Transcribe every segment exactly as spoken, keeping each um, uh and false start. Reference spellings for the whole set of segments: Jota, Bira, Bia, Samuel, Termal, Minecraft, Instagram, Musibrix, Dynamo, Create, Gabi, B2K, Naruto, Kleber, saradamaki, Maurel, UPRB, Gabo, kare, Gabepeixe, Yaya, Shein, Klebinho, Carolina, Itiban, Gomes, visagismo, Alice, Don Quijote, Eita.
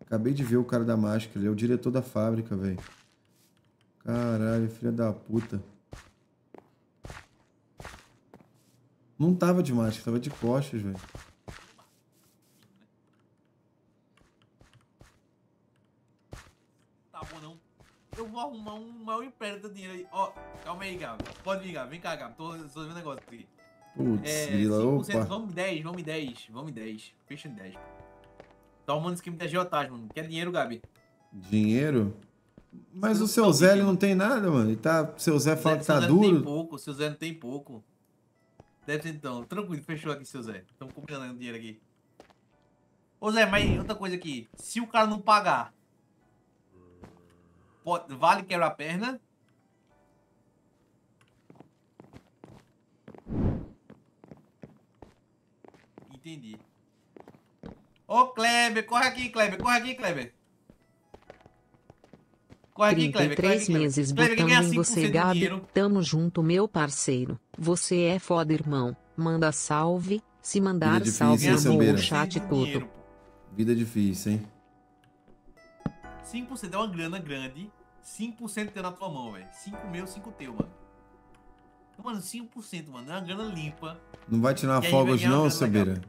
Acabei de ver o cara da máscara. Ele é o diretor da fábrica, velho. Caralho, filha da puta. Não tava de máscara, tava de costas, velho. Tá bom, não. Eu vou arrumar um maior império do dinheiro aí. Ó, oh, calma aí, Gabo. Pode vir, Gabo. Vem cá, Gabo. Tô resolvendo um negócio aqui. Putz, é, vila, opa. Vamos em dez, vamos em dez. Vamos em dez. Fecha em dez. Tá arrumando esquema de agiotagem, mano. Quer dinheiro, Gabi? Dinheiro? Mas seu o seu Zé, ele não tem nada, mano. Ele tá... Seu Zé fala que tá duro. Seu Zé não tem pouco. Seu Zé não tem pouco. Deve ser então. Tranquilo, fechou aqui, seu Zé. Estamos combinando dinheiro aqui. Ô, Zé, mas outra coisa aqui. Se o cara não pagar, pode... vale quebrar a perna? Entendi. Ô, Kleber, corre aqui, Kleber, corre aqui, Kleber. Corre aqui, Kleber, corre aqui, Kleber. trinta e três meses botando em você, Gabi. Tamo junto, meu parceiro. Você é foda, irmão. Manda salve. Se mandar salve, eu vou no chat todo. Vida difícil, hein? cinco por cento é uma grana grande. cinco por cento tem na tua mão, velho. cinco meu, cinco teu, mano. Mano, cinco por cento, mano. É uma grana limpa. Não vai tirar fogos não, seu Bira?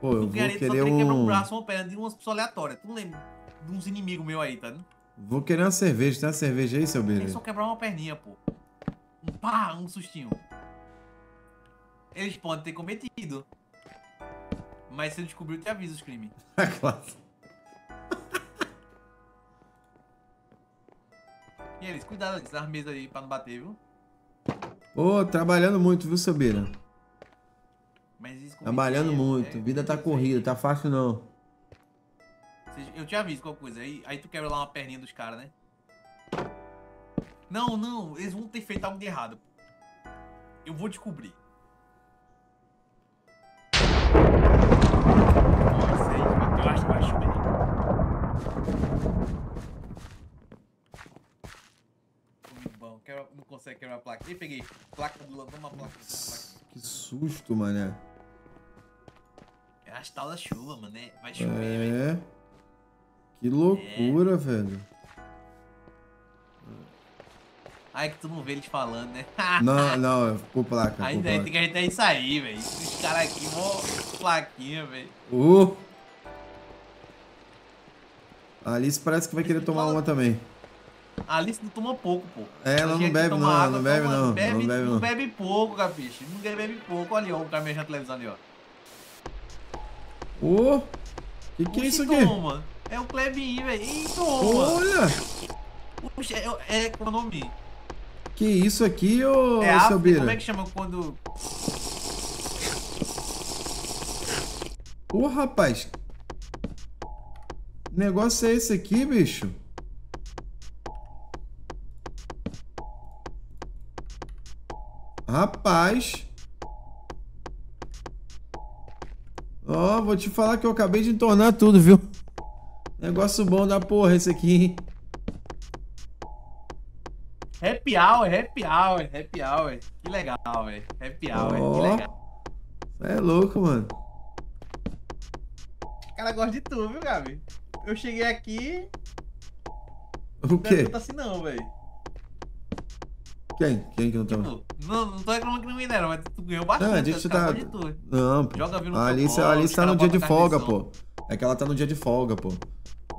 Pô, eu vou querer um... quebrar um braço, uma perna de umas pessoas aleatórias. Tu não lembra de uns inimigos meus aí, tá? Né? Vou querer uma cerveja. Tem uma cerveja aí, seu Bira? É só quebrar uma perninha, pô. Um pá, um sustinho. Eles podem ter cometido. Mas se eu descobrir, eu te aviso os crimes. Ah, claro. E eles, cuidado dessas mesas aí pra não bater, viu? Ô, oh, trabalhando muito, viu, seu Bira? Mas trabalhando dinheiro, muito. É, vida tá corrida, tá fácil não. Eu te aviso qualquer coisa. Aí, aí tu quebra lá uma perninha dos caras, né? Não, não. Eles vão ter feito algo de errado. Eu vou descobrir. Nossa, aí bateu as baixas, velho. Quebra, não consegue quebrar a placa. Ei, peguei. Placa do lado, toma a placa. Que susto, mané. É as tal da chuva, mané. Vai chover, é... velho. Que loucura, é... velho. Ai, que tu não vê eles falando, né? Não, não, por placa. Ainda tem que a gente é isso aí, velho. Os caras aqui, mó plaquinha, velho. Uh! A Alice parece que vai querer tomar uma também. A Alice não toma pouco, pô. É, ela não bebe não, água, não, bebe, toma, não, bebe, não bebe não. Não bebe pouco, capiche. Não bebe pouco. Olha ali, ó, o cara mexendo na televisão ali, ó. Ô! Oh, que que o é isso aqui? Toma. É o Klebinho, velho. Eita! Olha! Puxa, é, é economia. Que isso aqui, ô, oh, é seu Bira? Como é que chama quando... Ô, oh, rapaz. O negócio é esse aqui, bicho? Rapaz. Ó, oh, vou te falar que eu acabei de entornar tudo, viu? Negócio bom da porra esse aqui, hein? Happy hour, happy hour, happy hour. Que legal, velho. Happy hour, oh, que legal. É louco, mano. O cara gosta de tu, viu, Gabi? Eu cheguei aqui... O quê? Não tá assim não, velho. Quem? Quem que não tá? Tipo, não, não tô reclamando que não me deram, mas tu ganhou bastante. Não, a gente tá... de tu. Não, pô. Joga no a Alice, a Alice tá no dia de folga, pô. É que ela tá no dia de folga, pô.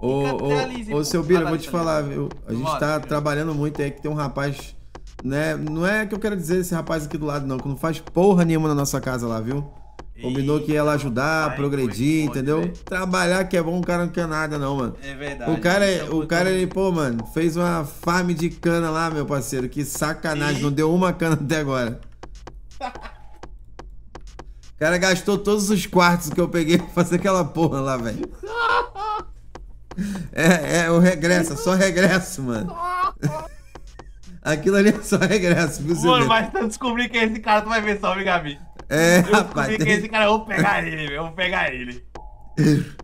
Ô, ô, seu Bira, eu vou te falar, viu? A gente tá trabalhando muito aí, que tem um rapaz, né? Não é que eu quero dizer esse rapaz aqui do lado, não, que não faz porra nenhuma na nossa casa lá, viu? Combinou que ia ela ajudar, vai, progredir, pode, entendeu? Véio. Trabalhar que é bom, o cara não quer nada não, mano. É verdade. O cara, é, o cara ele, pô, mano, fez uma farm de cana lá, meu parceiro. Que sacanagem, e... não deu uma cana até agora. O cara gastou todos os quartos que eu peguei pra fazer aquela porra lá, velho. É, é, eu regresso, só regresso, mano. Aquilo ali é só regresso, viu? Mano, mas tu descobrir que esse cara tu vai ver só, viu, Gabi? É, eu rapaz. Que tem... esse cara, eu vou pegar ele, eu vou pegar ele.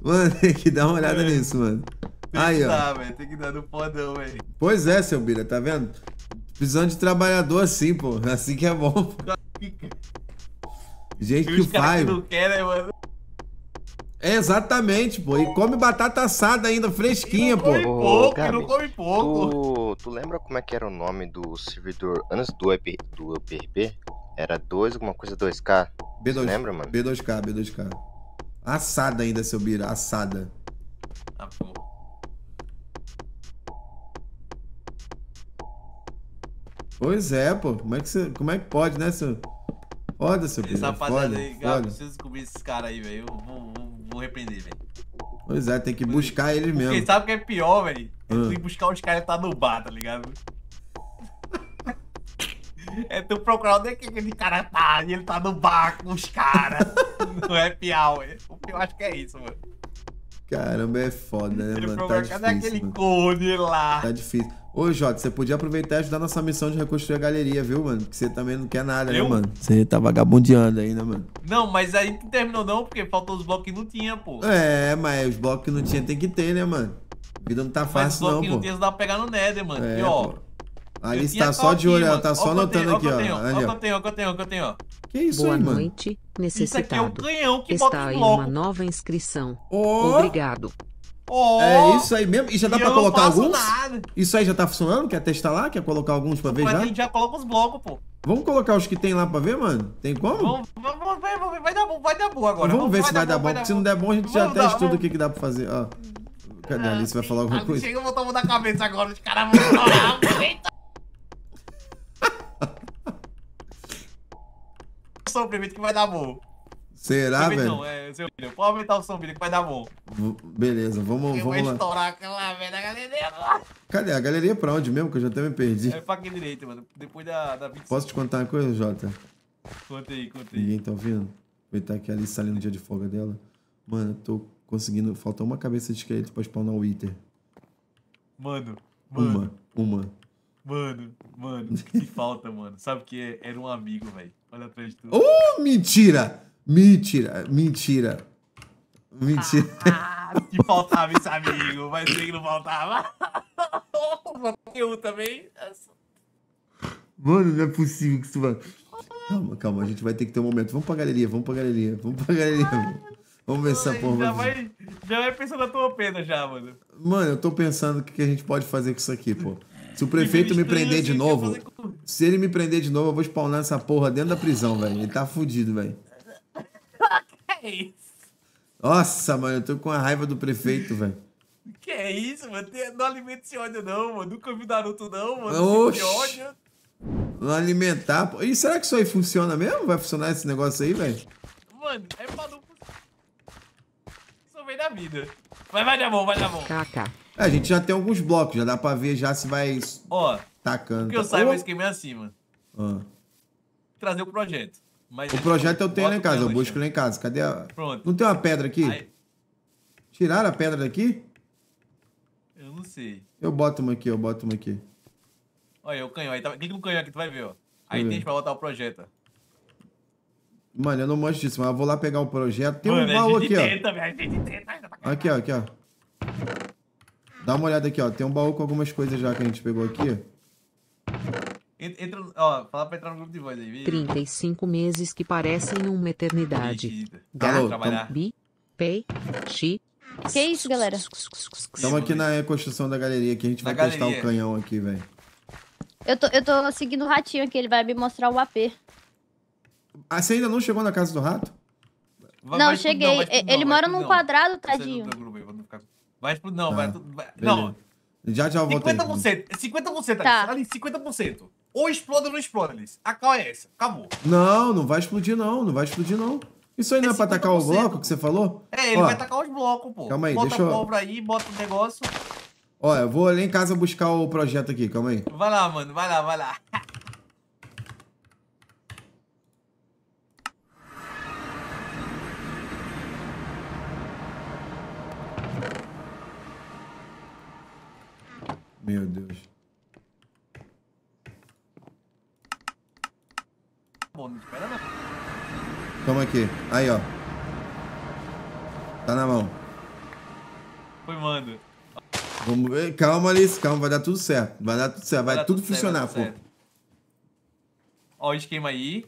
Mano, tem que dar uma olhada é. nisso, mano. Tem aí, que ó. Dar, véio, tem que dar no podão, velho. Pois é, seu Bira, tá vendo? Precisando de trabalhador assim, pô. Assim que é bom, pô. Gente que faz. Não quer, né, mano? É, exatamente, pô. E come batata assada ainda, fresquinha, pô. Não come pô. pouco, Gabi, não come pouco. Tu, tu lembra como é que era o nome do servidor antes do U P R B? Do U P R B? Era dois, alguma coisa dois K? B dois, você lembra, mano? B dois K, B dois K. Assada ainda, seu Bira, assada. Ah, pô. Pois é, pô. Como é que, você, como é que pode, né, seu... Foda, seu Bira, foda, aí, foda. Eu preciso descobrir esses caras aí, velho. Eu vou, vou, vou repreender, velho. Pois é, tem que buscar eles mesmo. Porque sabe o que é pior, velho? É tu ir buscar os caras que tá no bar, tá ligado? É tu procurar onde é que aquele cara tá e ele tá no bar com os caras. Não é pior, velho. Eu acho que é isso, mano. Caramba, é foda, né, ele mano? Tá difícil, aquele mano. Cone lá. Tá difícil. Ô, Jota, você podia aproveitar e ajudar nossa missão de reconstruir a galeria, viu, mano? Porque você também não quer nada, eu? né, mano? Você tá vagabundeando aí, né, mano? Não, mas aí não terminou não, porque faltou os blocos que não tinha, pô. É, mas os blocos que não tinha tem que ter, né, mano? A vida não tá fácil, não, pô. Os blocos que não tinha, você dá pra pegar no Nether, mano. É, e, ó... A Alice tá só de olho, ela tá só anotando aqui, ó. Olha o que eu tenho, olha o que eu tenho, olha o que eu tenho, ó. Que isso, mano? Boa noite, necessitado. Isso aqui é o canhão que bota o bloco. Está aí uma nova inscrição. Oh. Obrigado. Oh. É isso aí mesmo. E já dá e pra colocar alguns? Nada. Isso aí já tá funcionando? Quer testar lá? Quer colocar alguns pra ver já? Mas a gente já coloca os blocos, pô. Vamos colocar os que tem lá pra ver, mano? Tem como? Vamos, vamos ver, vamos ver. Vai dar bom, vai dar bom agora. Vamos, vamos ver se vai dar bom, porque se não der bom a gente já testa tudo o que dá pra fazer, ó. Cadê a Alice? Vai falar alguma coisa? Chega, eu vou tomar da cabeça agora. Os caras vão chorar. Eita! O som primeiro que vai dar bom. Será, velho? Não, é seu filho. Pode aumentar o som primeiro que vai dar bom. V Beleza, vamos, eu vamos lá. Eu vou estourar aquela velha da galeria lá. Cadê? A galeria é pra onde mesmo? Que eu já até me perdi. É pra aqui direito, mano. Depois da, da vinte e cinco. Posso te contar uma coisa, Jota? Conta aí, conta aí. Ninguém tá ouvindo? Aproveitar que a Alice tá ali no dia de folga dela. Mano, eu tô conseguindo... Falta uma cabeça de esqueleto pra spawnar o Wither. Mano, mano. Uma, uma. Mano, mano, o que falta, mano? Sabe o que é? Era um amigo, velho. Olha atrás de tudo. Oh, mentira! Mentira, mentira. Mentira. Ah, que faltava esse amigo, mas sei que não faltava. Eu também. Mano, não é possível que isso vai... Calma, calma, a gente vai ter que ter um momento. Vamos pra galeria, vamos pra galeria, vamos pra galeria. Mano. Vamos ver essa porra. Já vai, já vai pensando na tua pena já, mano. Mano, eu tô pensando o que a gente pode fazer com isso aqui, pô. Se o prefeito me prender de novo, se ele me prender de novo, eu vou spawnar essa porra dentro da prisão, velho. Ele tá fudido, velho. Que é isso? Nossa, mano, eu tô com a raiva do prefeito, velho. Que é isso, mano? Não alimenta esse ódio, não, mano. Nunca vi Naruto, não, mano. Oxi. Esse ódio. Não alimentar, pô. E será que isso aí funciona mesmo? Vai funcionar esse negócio aí, velho? Mano, é pra não... Isso vem da vida. Mas vai dar bom, vai dar bom. Caca. A gente já tem alguns blocos, já dá pra ver já se vai ó, tacando. Porque eu saio, oh. mas esquema é assim, mano. Ah. Trazer o projeto. Mas o projeto eu tenho lá em casa, eu busco lá em casa. Cadê a... Pronto. Não tem uma pedra aqui? Aí. Tiraram a pedra daqui? Eu não sei. Eu boto uma aqui, eu boto uma aqui. Olha, o canhão aí. Tá... Clica no canhão aqui, tu vai ver, ó. Aí tem pra botar o projeto, ó. Mano, eu não manjo disso, mas eu vou lá pegar o projeto. Tem mano, um baú aqui, tenta, ó. Velho, tenta, tá aqui, ó, aqui, ó. Dá uma olhada aqui, ó. Tem um baú com algumas coisas já que a gente pegou aqui. Entra, ó, fala pra entrar no grupo de voz aí, viu? trinta e cinco meses que parecem uma eternidade. Alô, B, P, X. Que isso, galera? Estamos aqui na construção da galeria aqui. A gente vai testar o canhão aqui, velho. Eu tô, eu tô seguindo o ratinho aqui. Ele vai me mostrar o A P. Ah, você ainda não chegou na casa do rato? Não, cheguei. Ele mora num quadrado, tadinho. Vai pro... Não, tá. vai... vai não. Já, já eu voltei. cinquenta por cento. cinquenta por cento, tá. Ali, cinquenta por cento. Ou explode ou não explode, Alice. A cal é essa. Acabou. Não, não vai explodir, não. Não vai explodir, não. Isso aí não é, é pra atacar o bloco que você falou? É, ele ó. vai atacar os blocos, pô. Calma aí, bota deixa eu... Bota a pólvora aí, bota o negócio. Ó, eu vou ali em casa buscar o projeto aqui. Calma aí. Vai lá, mano. Vai lá, vai lá. Meu Deus. Toma aqui. Aí, ó. Tá na mão. Foi, mano. Vamos ver. Calma, Alice. Calma, vai dar tudo certo. Vai dar tudo certo. Vai, vai tudo, tudo funcionar, certo, vai pô. Certo. Ó, o esquema aí.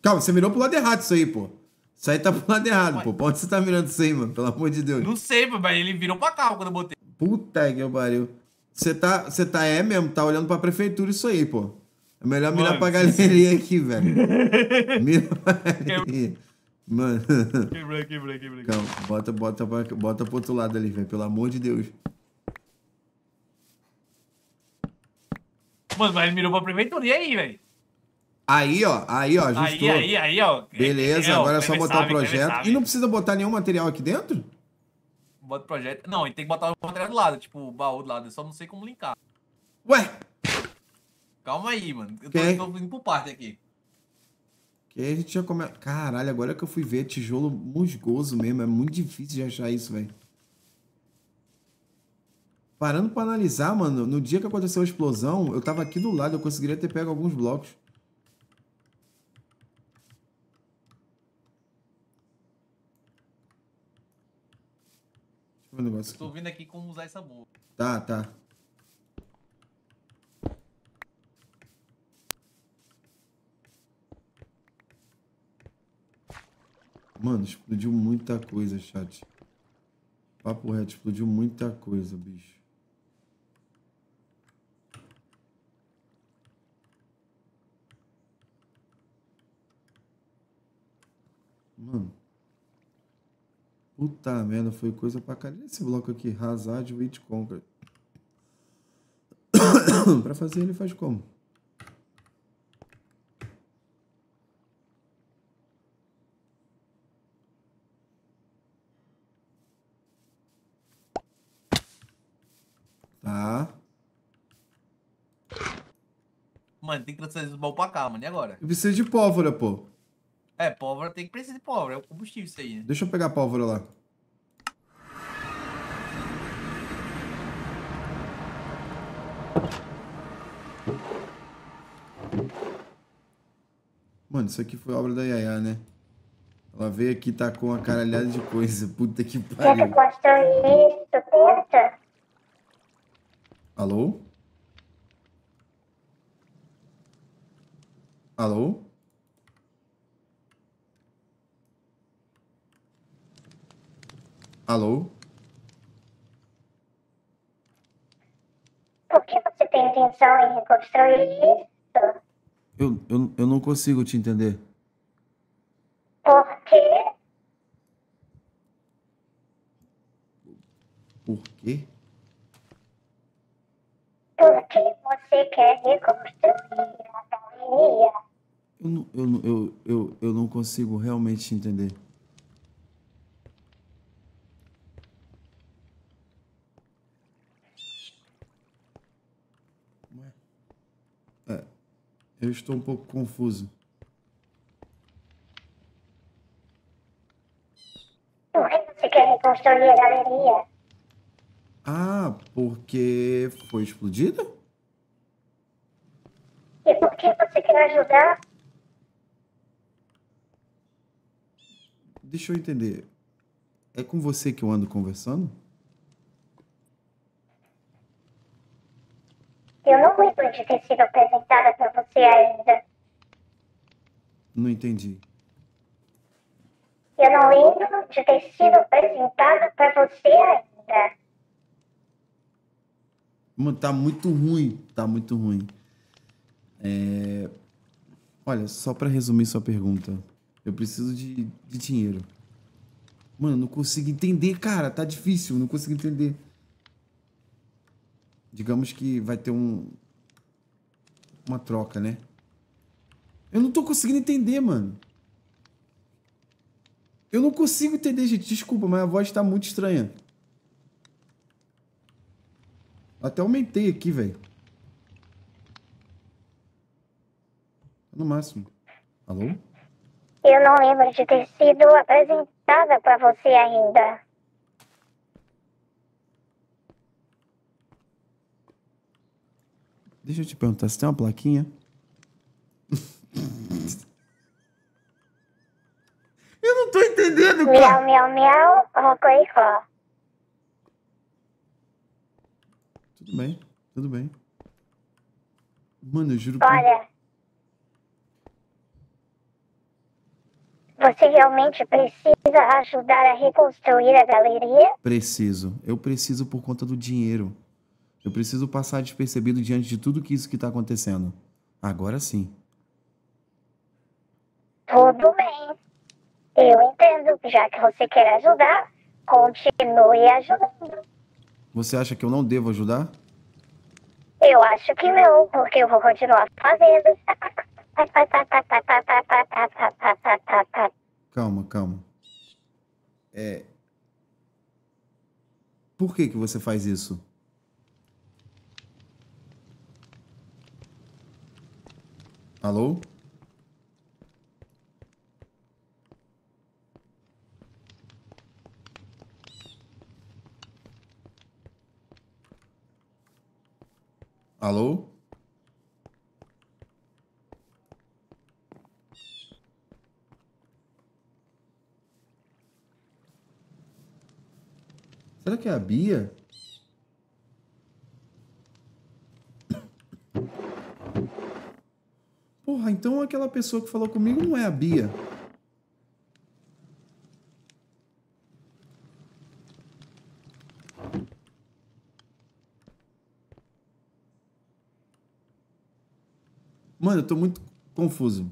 Calma, você mirou pro lado errado isso aí, pô. Isso aí tá pro lado errado, pô. Pra onde você tá mirando isso aí, mano? Pelo amor de Deus. Não sei, pô, mas ele virou pra cá quando eu botei. Puta que pariu. Você tá, você tá é mesmo, tá olhando pra prefeitura isso aí, pô. É melhor mano, mirar pra galeria aqui, velho. Mira pra galeria. Mano. Quebrou, quebrou, quebrou. Calma, bota, bota, bota pro outro lado ali, velho. Pelo amor de Deus. Mano, mas ele mirou pra prefeitura. E aí, velho? Aí, ó. Aí, ó. Ajustou. Aí, aí, aí, ó. Beleza, é, ó, agora é só botar sabe, o projeto. E não precisa botar nenhum material aqui dentro? Bota o projeto. Não, ele tem que botar o material do lado. Tipo, o baú do lado. Eu só não sei como linkar. Ué? Calma aí, mano. Eu tô, eu tô indo pro parte aqui. Que aí a gente já começa... Caralho, agora que eu fui ver, tijolo musgoso mesmo. É muito difícil de achar isso, velho. Parando pra analisar, mano, no dia que aconteceu a explosão, eu tava aqui do lado, eu conseguiria ter pego alguns blocos. Deixa eu ver o negócio aqui. Eu tô vendo aqui como usar essa bomba. Tá, tá. Mano, explodiu muita coisa, chat. Papo reto, explodiu muita coisa, bicho. Mano. Puta merda, foi coisa pra caralho. Esse bloco aqui, Hazard with Conquer. Pra fazer ele faz como? Tá. Mano, tem que trazer os baús pra cá, mano. E agora? Eu preciso de pólvora, pô. É, pólvora tem que precisar de pólvora. É o combustível isso aí, né? Deixa eu pegar a pólvora lá. Mano, isso aqui foi obra da Yaya, né? Ela veio aqui e tacou uma caralhada de coisa. Puta que pariu. Você construiu isso, puta? Alô? Alô? Alô? Por que você tem intenção em reconstruir isso? Eu, eu, eu não consigo te entender. Por quê? Por quê? Por que você quer reconstruir a galeria? Eu não, eu, eu, eu, eu não consigo realmente entender. É, eu estou um pouco confuso. Por que você quer reconstruir a galeria? Ah, porque foi explodida? E por que você quer ajudar? Deixa eu entender. É com você que eu ando conversando? Eu não lembro de ter sido apresentada pra você ainda. Não entendi. Eu não lembro de ter sido apresentada pra você ainda. Mano, tá muito ruim, tá muito ruim. É... Olha, só pra resumir sua pergunta, eu preciso de, de dinheiro. Mano, não consigo entender, cara, tá difícil, não consigo entender. Digamos que vai ter um... uma troca, né? Eu não tô conseguindo entender, mano. Eu não consigo entender, gente, desculpa, mas a voz tá muito estranha. Até aumentei aqui, velho. No máximo. Alô? Eu não lembro de ter sido apresentada pra você ainda. Deixa eu te perguntar, se tem uma plaquinha? Eu não tô entendendo, cara. Miau, miau, miau, rocoicó. Tudo bem, tudo bem. Mano, eu juro que... Olha. Você realmente precisa ajudar a reconstruir a galeria? Preciso. Eu preciso por conta do dinheiro. Eu preciso passar despercebido diante de tudo que isso que está acontecendo. Agora sim. Tudo bem. Eu entendo. Já que você quer ajudar, continue ajudando. Você acha que eu não devo ajudar? Eu acho que não, porque eu vou continuar fazendo. Calma, calma. É... Por que que você faz isso? Alô? Alô? Será que é a Bia? Porra, então aquela pessoa que falou comigo não é a Bia. Mano, eu tô muito confuso.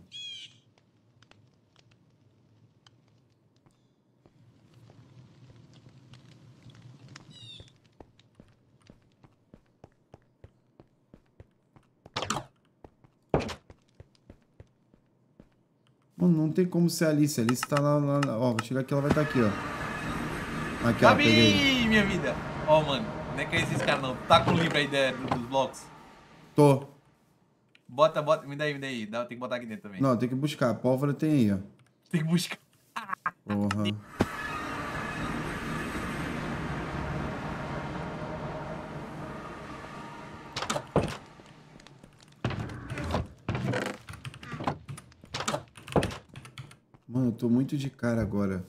Mano, não tem como ser a Alice. A Alice tá lá, lá, lá. Ó, vou chegar aqui, ela vai estar tá aqui, ó. Aqui, Gabi, ó, peguei. Minha vida. Ó, mano, não é que é esses caras, não. Tá com o livro aí de, dos blocos? Tô. Bota, bota, me dá aí, me dá aí. Tem que botar aqui dentro também. Não, tem que buscar. A pólvora tem aí, ó. Tem que buscar. Porra. Mano, eu tô muito de cara agora.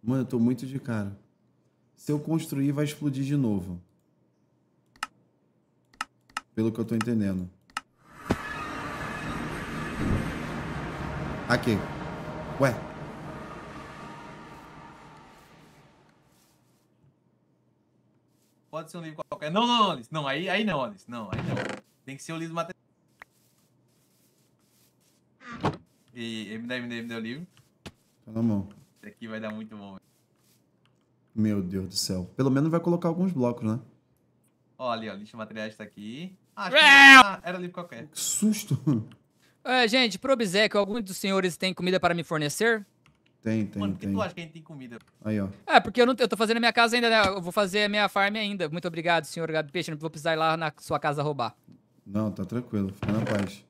Mano, eu tô muito de cara. Se eu construir, vai explodir de novo. Pelo que eu tô entendendo. Aqui. Ué. Pode ser um livro qualquer. Não, não, não, Alice. Não, aí, aí não, Alice. Não, aí não. Tem que ser o livro do material. E me dá, me dá, me dá o livro. Tá na mão. Esse aqui vai dar muito bom. Meu Deus do céu. Pelo menos vai colocar alguns blocos, né? Ó, ali, ó. Lista de materiais tá aqui. Ah, que... era livro qualquer. Que susto. É, gente, pro obséquio, algum dos senhores tem comida para me fornecer? Tem, tem, mano, tem. Mano, por que tu acha que a gente tem comida? Aí, ó. É, porque eu, não, eu tô fazendo a minha casa ainda, né? Eu vou fazer a minha farm ainda. Muito obrigado, senhor Gabi Peixe. Não vou precisar ir lá na sua casa roubar. Não, tá tranquilo. Fica na paz.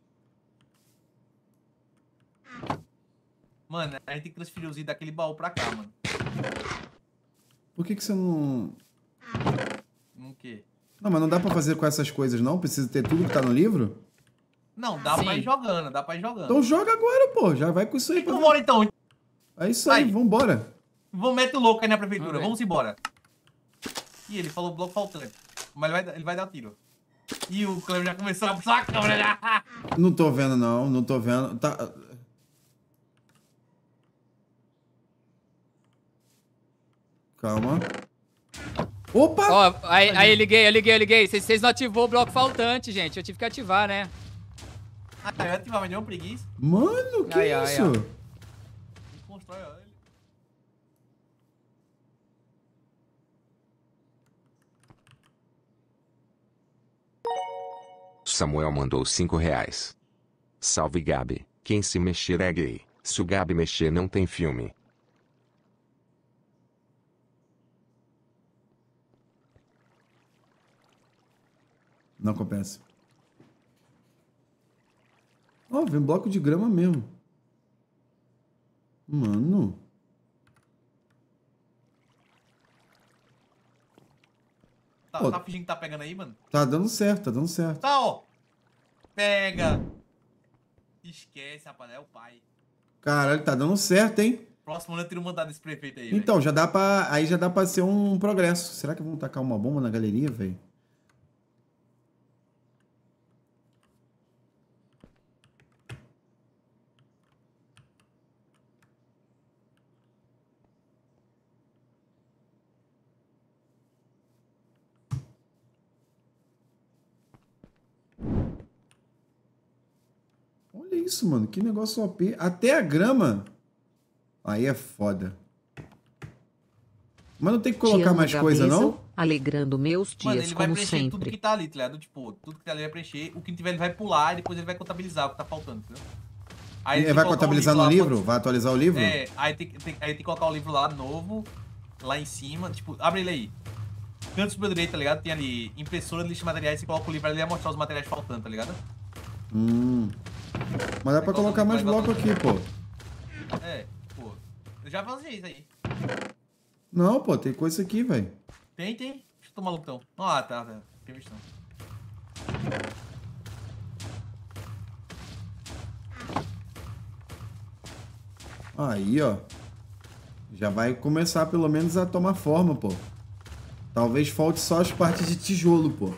Mano, a gente tem que transferir os itens daquele baú pra cá, mano. Por que que você não... Não quê? Não, mas não dá pra fazer com essas coisas, não? Precisa ter tudo que tá no livro? Não, dá Sim. pra ir jogando, dá pra ir jogando. Então joga agora, pô. Já vai com isso aí. Então bora, então. É isso aí, aí. Vambora. Vamos meter o louco aí na prefeitura. Vamos, Vamos embora. Ih, ele falou bloco faltante. Mas ele vai, ele vai dar o tiro. Ih, o Kleber já começou a puxar a câmera já. Não tô vendo, não. Não tô vendo. Tá... Calma. Opa! Ó, aí, aí liguei, eu liguei, eu liguei. Vocês não ativou o bloco faltante, gente. Eu tive que ativar, né? Ah, eu ia ativar, mas deu preguiça. Mano, que ai, isso? Ai, ai. Samuel mandou cinco reais. Salve, Gabi. Quem se mexer é gay. Se o Gabi mexer, não tem filme. Não compensa. Ó, oh, vem bloco de grama mesmo. Mano. Tá, oh, tá fingindo que tá pegando aí, mano? Tá dando certo, tá dando certo. Tá, ó. Pega. Esquece, rapaz. É o pai. Caralho, tá dando certo, hein? Próximo ano eu tiro o mandado desse prefeito aí, Então, véio. já dá pra... Aí já dá pra ser um progresso. Será que vão tacar uma bomba na galeria, velho? isso, mano? Que negócio O P. Até a grama. Aí é foda. Mas não tem que colocar mais coisa, não? Alegrando meus dias, mano, ele como vai preencher sempre. Tudo que tá ali, tá ligado? Tipo, tudo que tá ali vai preencher. O que tiver ele vai pular e depois ele vai contabilizar o que tá faltando, entendeu? Aí ele vai contabilizar no livro? Vai atualizar o livro? É, aí tem, tem, aí tem que colocar o livro lá, novo, lá em cima. Tipo, abre ele aí. Canto superior direito, tá ligado? Tem ali impressora de lixo de materiais. Você coloca o livro ali e vai mostrar os materiais faltando, tá ligado? Hum. Mas dá pra colocar mais bloco aqui, pô. É, pô. Eu já fazia isso aí. Não, pô, tem coisa aqui, velho. Tem, tem. Deixa eu tomar o botão. Ah, tá, tá. Tem questão. Aí, ó. Já vai começar, pelo menos, a tomar forma, pô. Talvez falte só as partes de tijolo, pô.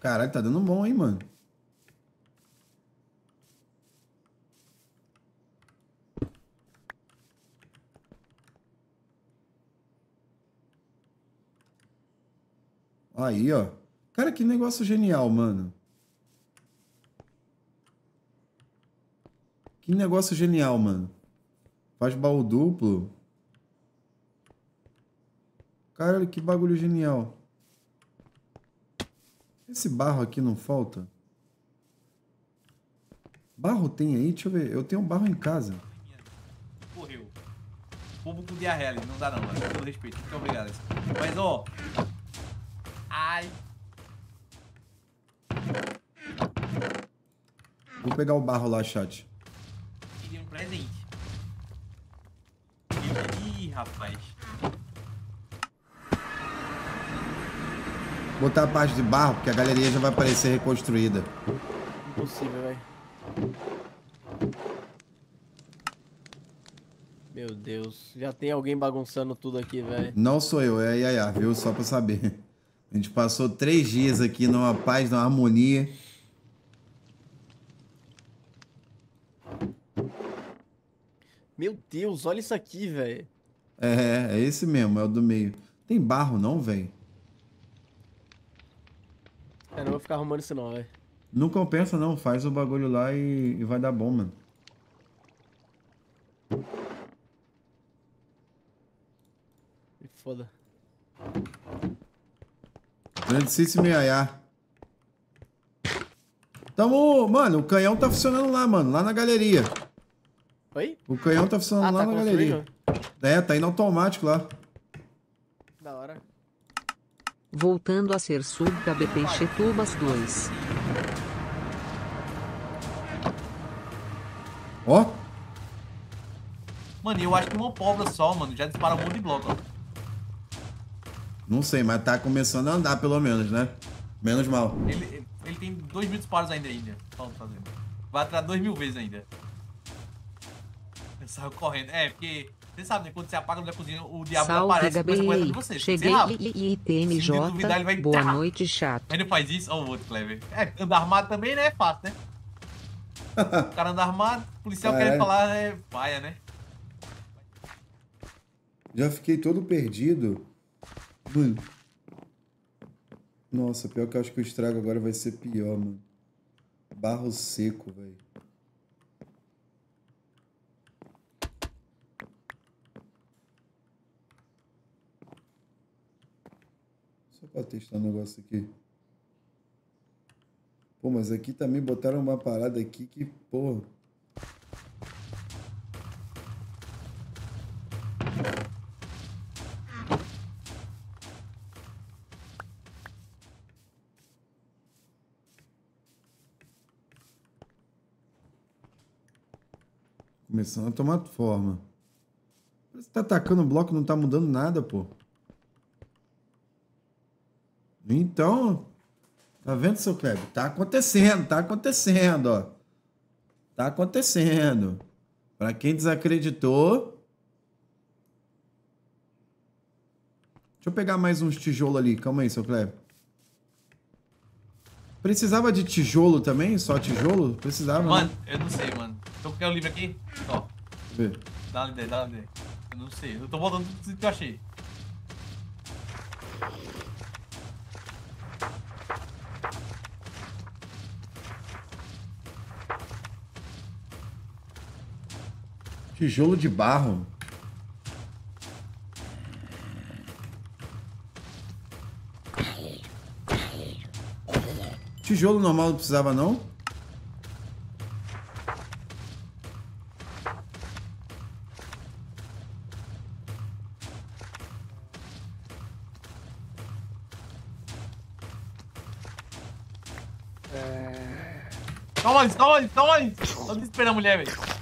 Caralho, tá dando bom, hein, mano. Aí, ó. Cara, que negócio genial, mano. Que negócio genial, mano. Faz baú duplo. Cara, que bagulho genial. Esse barro aqui não falta? Barro tem aí? Deixa eu ver. Eu tenho um barro em casa. Correu. Povo com diarreia, não dá não, mano. Com todo respeito. Muito obrigado. Mas, ó... Ai. Vou pegar o barro lá, chat. Queria um presente. Ih, rapaz. Botar a parte de barro, porque a galeria já vai parecer reconstruída. Impossível, velho. Meu Deus. Já tem alguém bagunçando tudo aqui, velho. Não sou eu, é a Yaya, viu? Só pra saber. A gente passou três dias aqui numa paz, numa harmonia. Meu Deus, olha isso aqui, velho. É, é esse mesmo, é o do meio. Tem barro não, velho? É, não vou ficar arrumando isso não, velho. Não compensa não, faz o bagulho lá e, e vai dar bom, mano. Me foda. Grandíssimo Yaya. Tamo... Mano, o canhão tá funcionando lá, mano. Lá na galeria. Oi? O canhão tá funcionando ah, lá tá na galeria. É, tá indo automático lá. Da hora. Voltando a ser sub da B P Chetubas dois. Ó. Mano, eu acho que uma pólvora só, mano. Já dispara um monte de bloco, ó. Não sei, mas tá começando a andar, pelo menos, né? Menos mal. Ele, ele tem dois mil disparos ainda, ainda. Vai atrás dois mil vezes ainda. Eu saio correndo. É, porque... Você sabe, né? Quando você apaga da cozinha, o diabo Salve, aparece e começa a correr de você. Cheguei, I T M J. Se duvidar, ele vai... Boa tá. noite, chato. Ele faz isso. Ó o outro, Kleber. É, andar armado também, né? É fácil, né? O cara anda armado, o policial é. quer falar, é... Paia, né? Já fiquei todo perdido. Mano. Nossa, pior que eu acho que o estrago agora vai ser pior, mano. Barro seco, velho. Só pra testar um negócio aqui. Pô, mas aqui também botaram uma parada aqui que, porra. Começando a tomar forma. Parece que tá atacando o bloco e não tá mudando nada, pô. Então, tá vendo, seu Kleber? Tá acontecendo, tá acontecendo, ó. Tá acontecendo. Pra quem desacreditou... Deixa eu pegar mais uns tijolos ali. Calma aí, seu Kleber. Precisava de tijolo também? Só tijolo? Precisava, Mano, né? eu não sei, mano. Tô com o livro aqui? Ó. Vê. Dá uma ideia, dá uma ideia. Eu não sei. Eu tô botando tudo que eu achei. Tijolo de barro. Tijolo normal não precisava, não? É... Tá onde? Tá onde? Tá onde? Tá desesperando a mulher, velho.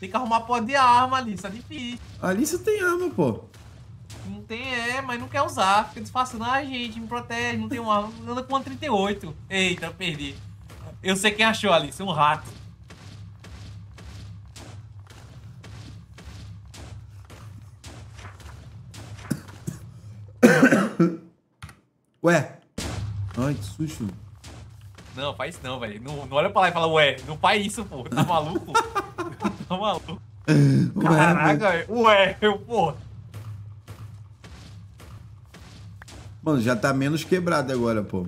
Tem que arrumar porra de arma, Alice. É difícil. Alice tem arma, pô. Não tem, é, mas não quer usar. Fica disfarçando. Ah, gente, me protege. Não tem uma arma. Anda com uma trinta e oito. Eita, eu perdi. Eu sei quem achou, Alice. Um rato. Ué. Ai, que susto. Não, faz isso não, velho. Não, não olha pra lá e fala, ué. Não faz isso, pô. Tá maluco? Tá maluco? Caraca, velho. Ué, eu, pô. Mano, já tá menos quebrado agora, pô.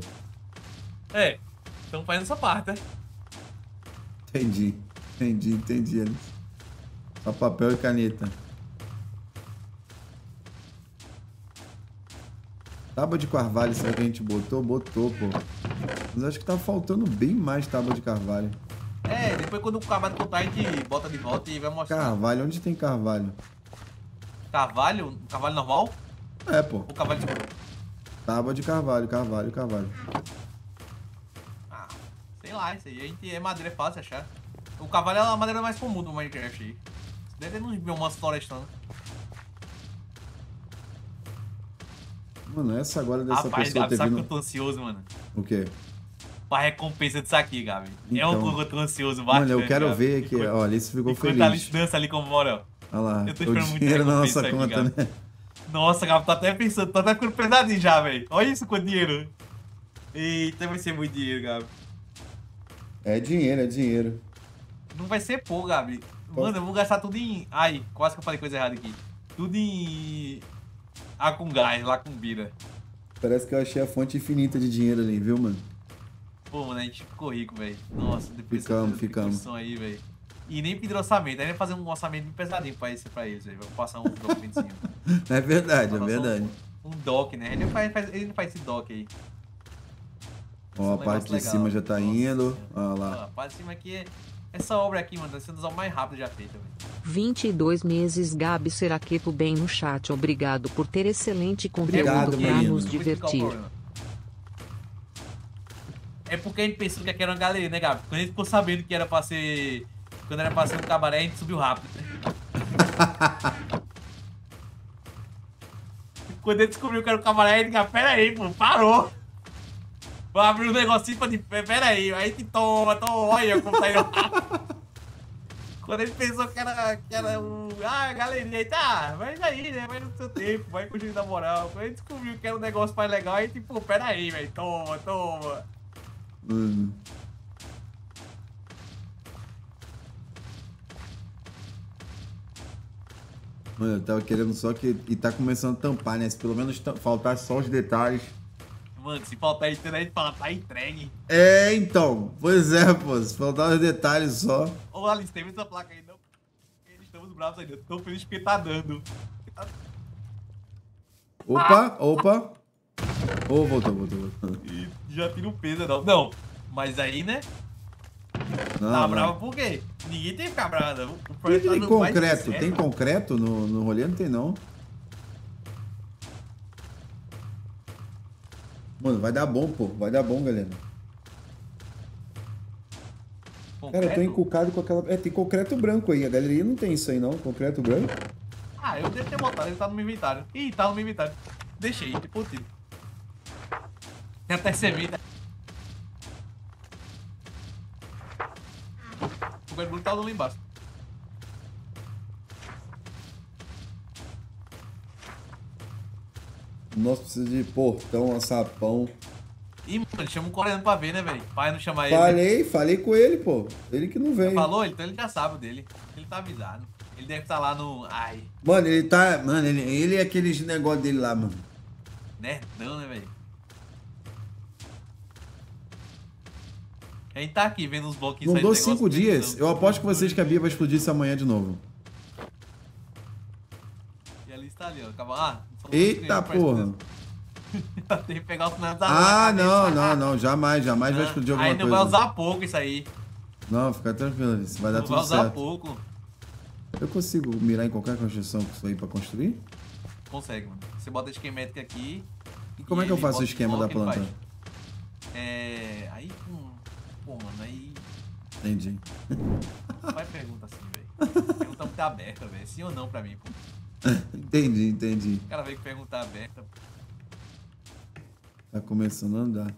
É, estamos fazendo essa parte, né? Entendi, entendi, entendi, Alice. Só papel e caneta. Tábua de carvalho, será que a gente botou? Botou, pô. Mas acho que tá faltando bem mais tábua de carvalho. É, depois quando o carvalho contar, a gente bota de volta e vai mostrar. Carvalho, onde tem carvalho? Carvalho? Carvalho normal? É, pô. O carvalho de... Tábua de carvalho, carvalho, carvalho. Ah, sei lá, isso aí. A gente é madeira, é fácil achar. O carvalho é a madeira mais comum do Minecraft aí. Deve ter uns biomas florestando. Mano, essa agora dessa Rapaz, pessoa Gabi, sabe vindo... que eu tô ansioso, mano? O quê? Pra recompensa disso aqui, Gabi. Então... É um pouco eu tô ansioso, bastante. Mano, eu quero Gabi. ver aqui. Olha, Alice ficou enquanto feliz. Enquanto a Alice dança ali como Maurel. Olha lá, eu tô esperando muito dinheiro na nossa aqui, conta, Gabi. Né? Nossa, Gabo, tá até pensando, tá até ficando pesadinho já, velho. Olha isso com o dinheiro. Eita, vai ser muito dinheiro, Gabo. É dinheiro, é dinheiro. Não vai ser pouco, Gabi. Mano, Pô. eu vou gastar tudo em... Ai, quase que eu falei coisa errada aqui. Tudo em... Ah, com gás, lá com Bira. Parece que eu achei a fonte infinita de dinheiro ali, viu, mano? Pô, mano, a gente ficou rico, velho. Nossa, depois ficamos, ficamos. aí, velho. E nem pedir orçamento, aí vai fazer um orçamento pesadinho pra, isso, pra eles, velho. Vou passar um documentinho. É verdade, é verdade. Um, um doc, né? Ele não faz, faz, ele não faz esse doc aí. Ó, oh, a parte de legal. cima já tá Nossa, indo. Olha lá. Ah, a parte de cima aqui é. Essa obra aqui, mano, tá sendo a mais rápida já feita, velho. vinte e dois meses, Gabi Seraqueto bem no chat. Obrigado por ter excelente conteúdo pra nos divertir. É porque a gente pensou que aqui era uma galeria, né, Gabi? Quando a gente ficou sabendo que era pra ser. Quando era pra ser um cabaré, a gente subiu rápido. Quando ele descobriu que era um cabaré, ele disse, pera aí, pô, parou. Vou abrir um negocinho pra de pé, pera aí. Aí que toma, toma, olha como tá indo. Quando ele pensou que era, que era um... Ah, galeria, tá, vai daí, né, vai no seu tempo, vai com o jeito da moral. Quando ele descobriu que era um negócio mais legal, aí tipo, pera aí, velho, toma, toma. Hum... Mano, eu tava querendo só que... E tá começando a tampar, né? Se pelo menos faltar só os detalhes. Mano, se faltar internet, fala, tá entregue. É, então. Pois é, pô. Se faltar os detalhes só. Ô, Alice, tem muita placa aí, não? Eles estão bravos ainda. Tô feliz porque tá dando. Opa, opa. Ô, oh, voltou, voltou, voltou. E já tira o peso, não. Não, mas aí, né? Não, tá bravo por quê? Ninguém tem que ficar bravo. Tem, tem concreto, tem concreto no, no rolê? Não tem, não. Mano, vai dar bom, pô. Vai dar bom, galera. Concreto? Cara, eu tô encucado com aquela... É, tem concreto branco aí. A galeria não tem isso aí, não. Concreto branco. Ah, eu devo ter botado. Ele tá no meu inventário. Ih, tá no meu inventário. Deixei, tipo, tiro. Tem até semida. O bagulho tá lá embaixo. Nossa, precisa de portão, sapão. Ih, mano, chama um coreano pra ver, né, velho? Pai não chama ele. Falei, né? falei com ele, pô. Ele que não veio. Você falou? Então ele já sabe o dele. Ele tá avisado. Ele deve estar tá lá no... Ai. Mano, ele tá... Mano, ele, ele é aqueles negócios dele lá, mano. Nerdão, né, velho? A gente tá aqui vendo uns bloquinhos saindo. Não dou cinco dias. Eu aposto com vocês que a Bia vai explodir isso amanhã de novo. E ali está ali, ó. Acabou. Ah, eita porra. Tem que pegar o final da Ah, não, não, não. Jamais, jamais vai explodir alguma coisa. Aí não vai usar pouco isso aí. Não, fica tranquilo, Alice. Vai dar tudo certo. Vai usar pouco. Eu consigo mirar em qualquer construção com isso aí pra construir? Consegue, mano. Você bota a esquemétrica aqui. E como é que eu faço o esquema da planta? É... Aí com... Pô, mano, aí... Entendi. Não vai pergunta assim, velho. Pergunta muito aberta, velho. Sim ou não pra mim, pô. Entendi, entendi. O cara veio perguntar aberta. Tá começando a andar.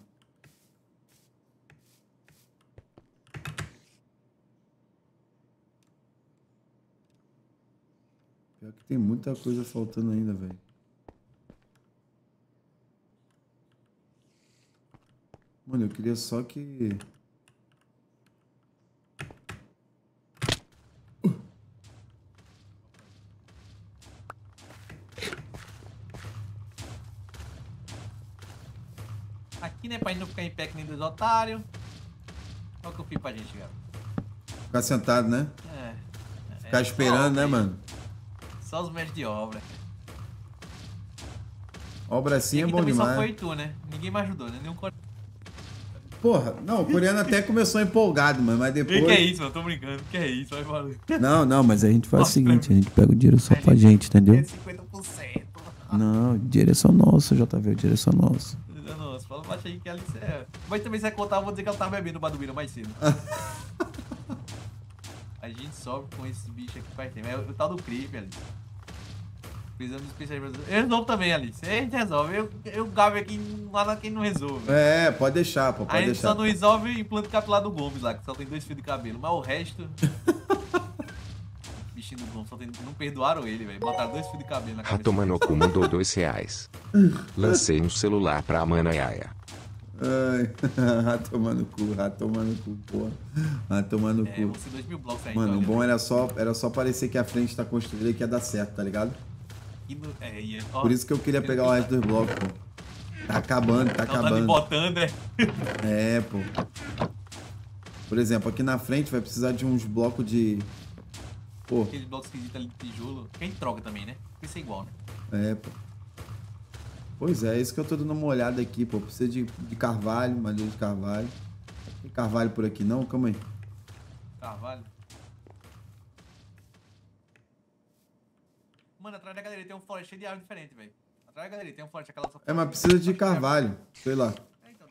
Pior que tem muita coisa faltando ainda, velho. Mano, eu queria só que... Aqui, né, pra gente não ficar em pé que nem dos otários. Qual que eu fiz pra gente, cara? Ficar sentado, né? É. Ficar é, esperando, né, mano? Só os mestres de obra. Obra assim é bom demais. Só foi tu, né? Ninguém me ajudou, né? Nenhum... Porra, não, o coreano até começou empolgado, mano, mas depois... Que é isso, eu tô brincando, que é isso, vai valer. Não, não, mas a gente faz nossa, o seguinte, a gente pega o dinheiro só pra gente, entendeu? cinquenta por cento. Não, direção nossa, J V, direção nossa. Direção nossa, fala baixo aí que ela é... Mas também se você contar, eu vou dizer que ela tá bebendo o Badubira mais cedo. A gente sobe com esse bicho aqui faz tempo, é o tal do creep, Alice. Precisamos especiais brasileiros. Eu resolvo também, Alice. A gente resolve. Eu, eu Gabi aqui lá quem não resolve. É, pode deixar, pô. Pode a gente deixar. Só não resolve o implante capilar do Gomes lá, que só tem dois fios de cabelo. Mas o resto. Bichinho do Gomes, só tem. Não perdoaram ele, velho. Botaram dois fios de cabelo na cabeça. Rato Manocu mandou dois reais. Lancei um celular pra mana Yaya. Ai, rato Manocu, rato Manocu, pô. Rato Manocu. É, vão ser dois mil blocos aí. Mano, então, o bom né? era, só, era só parecer que a frente tá construída e que ia dar certo, tá ligado? No, é, é, ó, por isso que eu queria pegar o resto dos blocos, pô. Tá acabando, tá não, acabando. Tá me botando, é? É, pô. Por exemplo, aqui na frente vai precisar de uns blocos de... Pô. Aqueles blocos esquisitos ali de tijolo. Quem troca também, né? Porque isso é igual, né? É, pô. Pois é, é isso que eu tô dando uma olhada aqui, pô. Precisa de, de carvalho, madeira de carvalho. Tem carvalho por aqui não? Calma aí. Carvalho? Mano, atrás da galeria tem um floresta cheio de árvore diferente, velho. Atrás da galeria tem um floresta, aquela só... É, mas precisa de carvalho. Sei lá. É, então,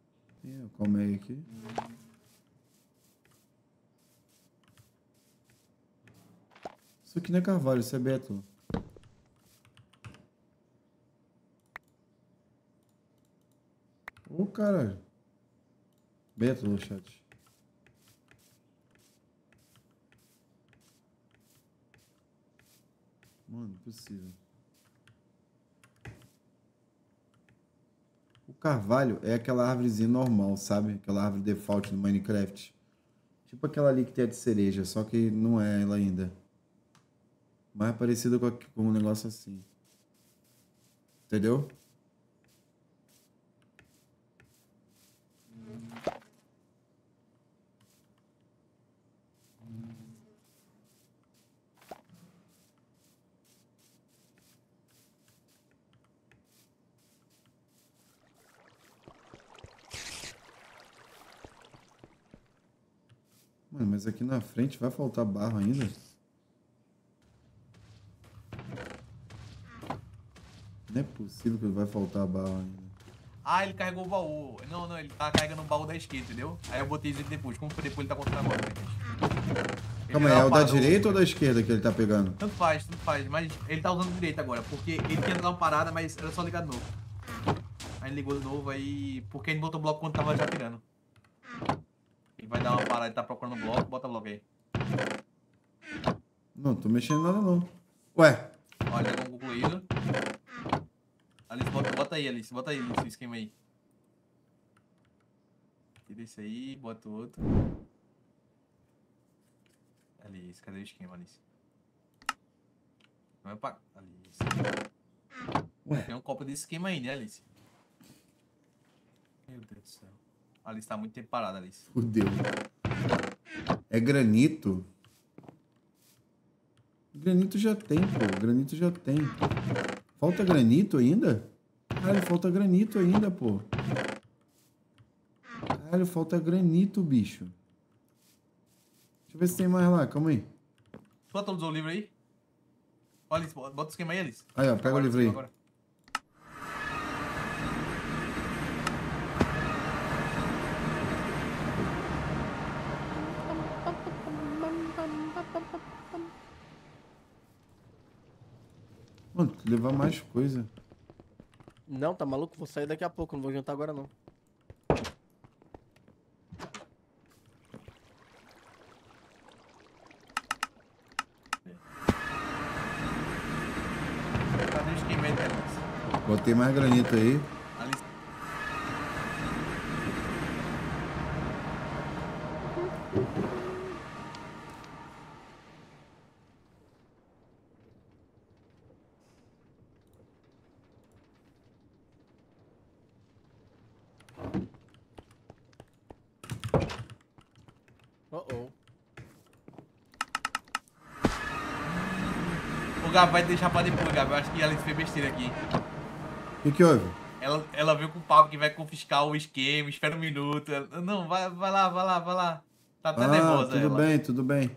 deixa. Eu comei aqui. Isso aqui não é carvalho, isso é bétula. Ô, oh, caralho. Bétula, chat. Mano, não precisa. O carvalho é aquela árvorezinha normal, sabe? Aquela árvore default do Minecraft. Tipo aquela ali que tem a de cereja, só que não é ela ainda. Mais parecido com, com um negócio assim. Entendeu? Mano, mas aqui na frente vai faltar barro ainda? Não é possível que vai faltar barro ainda. Ah, ele carregou o baú. Não, não, ele tá carregando o baú da esquerda, entendeu? Aí eu botei ele depois. Como foi depois, ele tá contando agora. Calma aí, é o da direita ou da esquerda que ele tá pegando? Tanto faz, tanto faz. Mas ele tá usando direita agora, porque ele tinha dado uma parada, mas era só ligar de novo. Aí ele ligou de novo, aí... Porque ele botou o bloco quando tava já tirando. Ele vai dar uma parada, ele tá procurando o bloco, bota o bloco aí. Não, tô mexendo nada não. Ué? Olha, já concluído. Alice, bota, bota aí, Alice, bota aí, Alice, o esquema aí. Tira esse aí, bota o outro. Alice, cadê o esquema, Alice? Não é pra... Alice. Ué. Tem um copo desse esquema aí, né, Alice? Meu Deus do céu. Alice tá muito tempo parada, Alice. Fudeu. É granito? Granito já tem, pô. Granito já tem. Falta granito ainda? Caralho, falta granito ainda, pô. Caralho, falta granito, bicho. Deixa eu ver se tem mais lá. Calma aí. Bota todos os livros aí. Ó, Alice, bota o esquema aí, Alice. Aí, ó. Pega agora, o livro aí. Agora. Mano, tem que levar mais coisa. Não, tá maluco? Vou sair daqui a pouco, não vou jantar agora não. Cadê o esquema, Alice? Botei mais granito aí. Alice. Vai deixar pra depois, Gabi. Eu acho que a Alice fez besteira aqui. O que que houve? Ela, ela veio com o papo que vai confiscar o esquema, espera um minuto. Ela, não, vai, vai lá, vai lá, vai lá. Tá até ah, nervosa tudo ela. Tudo bem, tudo bem.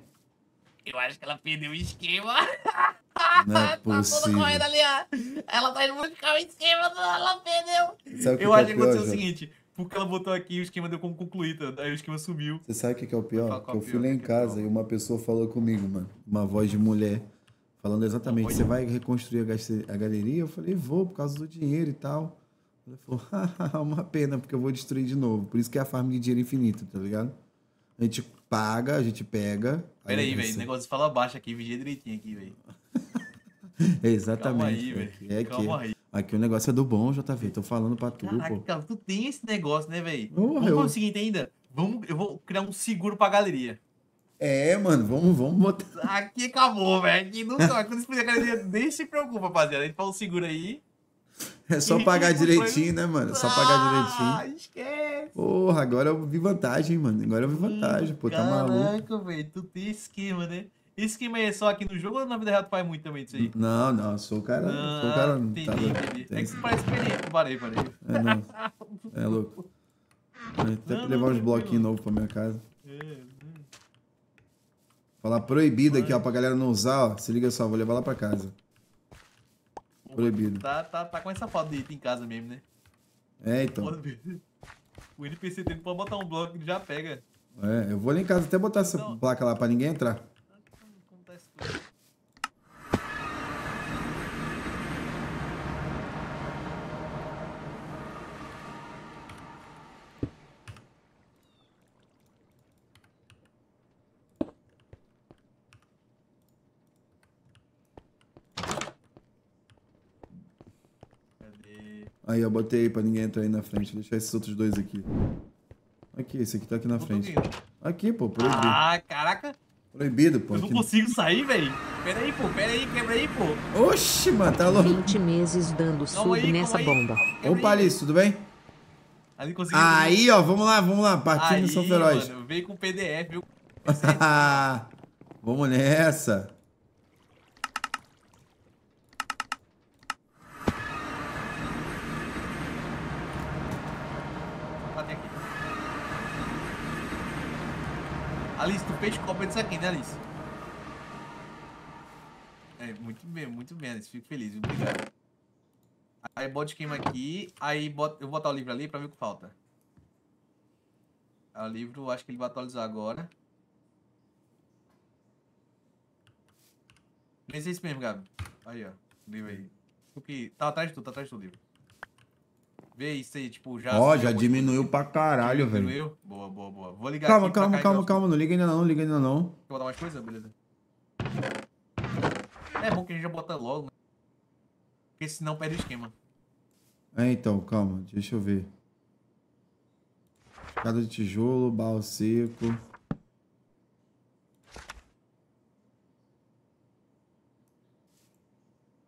Eu acho que ela perdeu o esquema. Não é possível. Tá ali, ela tá indo buscar o esquema, ela perdeu. Sabe eu que acho que, é que aconteceu pior, o seguinte, porque ela botou aqui o esquema deu como concluído, aí o esquema sumiu. Você sabe o que que é o pior? Eu, que eu fui lá em casa é e uma pessoa falou comigo, mano. Uma voz de mulher. Falando exatamente, você vai reconstruir a galeria? Eu falei, vou, por causa do dinheiro e tal. Ele falou, haha, uma pena, porque eu vou destruir de novo. Por isso que é a farm de dinheiro infinito, tá ligado? A gente paga, a gente pega... Peraí, velho, o negócio fala baixo aqui, vigia direitinho aqui, velho. É exatamente. Calma aí, velho. É Calma aí. Aqui o negócio é do bom, J V, tô falando pra tu, Caraca, pô. Caraca, tu tem esse negócio, né, velho? Oh, Vamos eu... fazer o seguinte ainda? Vamos, eu vou criar um seguro pra galeria. É, mano, vamos, vamos botar. Aqui acabou, velho. Aqui não toca. Nem se preocupa, rapaziada. A gente fala segura aí. É só pagar direitinho, né, mano? É só pagar direitinho. Ah, esquece. Porra, agora eu vi vantagem, mano. Agora eu vi vantagem, pô. Tá maluco. Caraca, velho. Tu tem esquema, né? Esquema aí é só aqui no jogo ou na vida real tu faz muito também disso aí? Não, não. Sou o cara. Não, sou o cara. Entendi, tá entendi. É que você parece experiente. Parei, parei. É, não. É louco. Até não, levar não, uns bloquinhos novos pra minha casa. É. Falar proibido aqui, ó, pra galera não usar, ó. Se liga só, vou levar lá pra casa. Proibido. Tá, tá, tá com essa falta de item em casa mesmo, né? É, então. O N P C tem que botar um bloco que já pega. É, eu vou lá em casa até botar essa não. placa lá pra ninguém entrar. Como tá essa coisa? Aí, eu botei pra ninguém entrar aí na frente. Vou deixar esses outros dois aqui. Aqui, esse aqui tá aqui na frente. Aqui, pô, proibido. Ah, caraca. Proibido, pô. Eu não aqui. consigo sair, velho. Pera aí, pô, pera aí, quebra aí, pô. Oxi, mano, tá louco. vinte meses dando sub nessa bomba. Opa, Alice, tudo bem? Ali conseguiu. Aí, ó, vamos lá, vamos lá. Partindo São Feroz. Mano, veio com o P D F, viu? Vamos nessa. Alice, tu fez cópia disso aqui, né, Alice? É, muito bem, muito bem, Alice. Fico feliz, obrigado. Aí bota o esquema aqui, aí bota, eu vou botar o livro ali pra ver o que falta. O livro, acho que ele vai atualizar agora. Mas é isso mesmo, Gabi. Aí, ó, o livro aí. Porque tá atrás de tu, tá atrás do livro. Vê isso aí, tipo, já... Ó, oh, já diminuiu pra caralho, velho. Diminuiu? Boa, boa, boa. Vou ligar calma, aqui Calma, calma, calma, calma. Não liga ainda não, não liga ainda não. Quer botar mais coisa? Beleza. É bom que a gente já bota logo, né? Porque senão perde o esquema. É, então, calma. Deixa eu ver. Casa de tijolo, barro seco.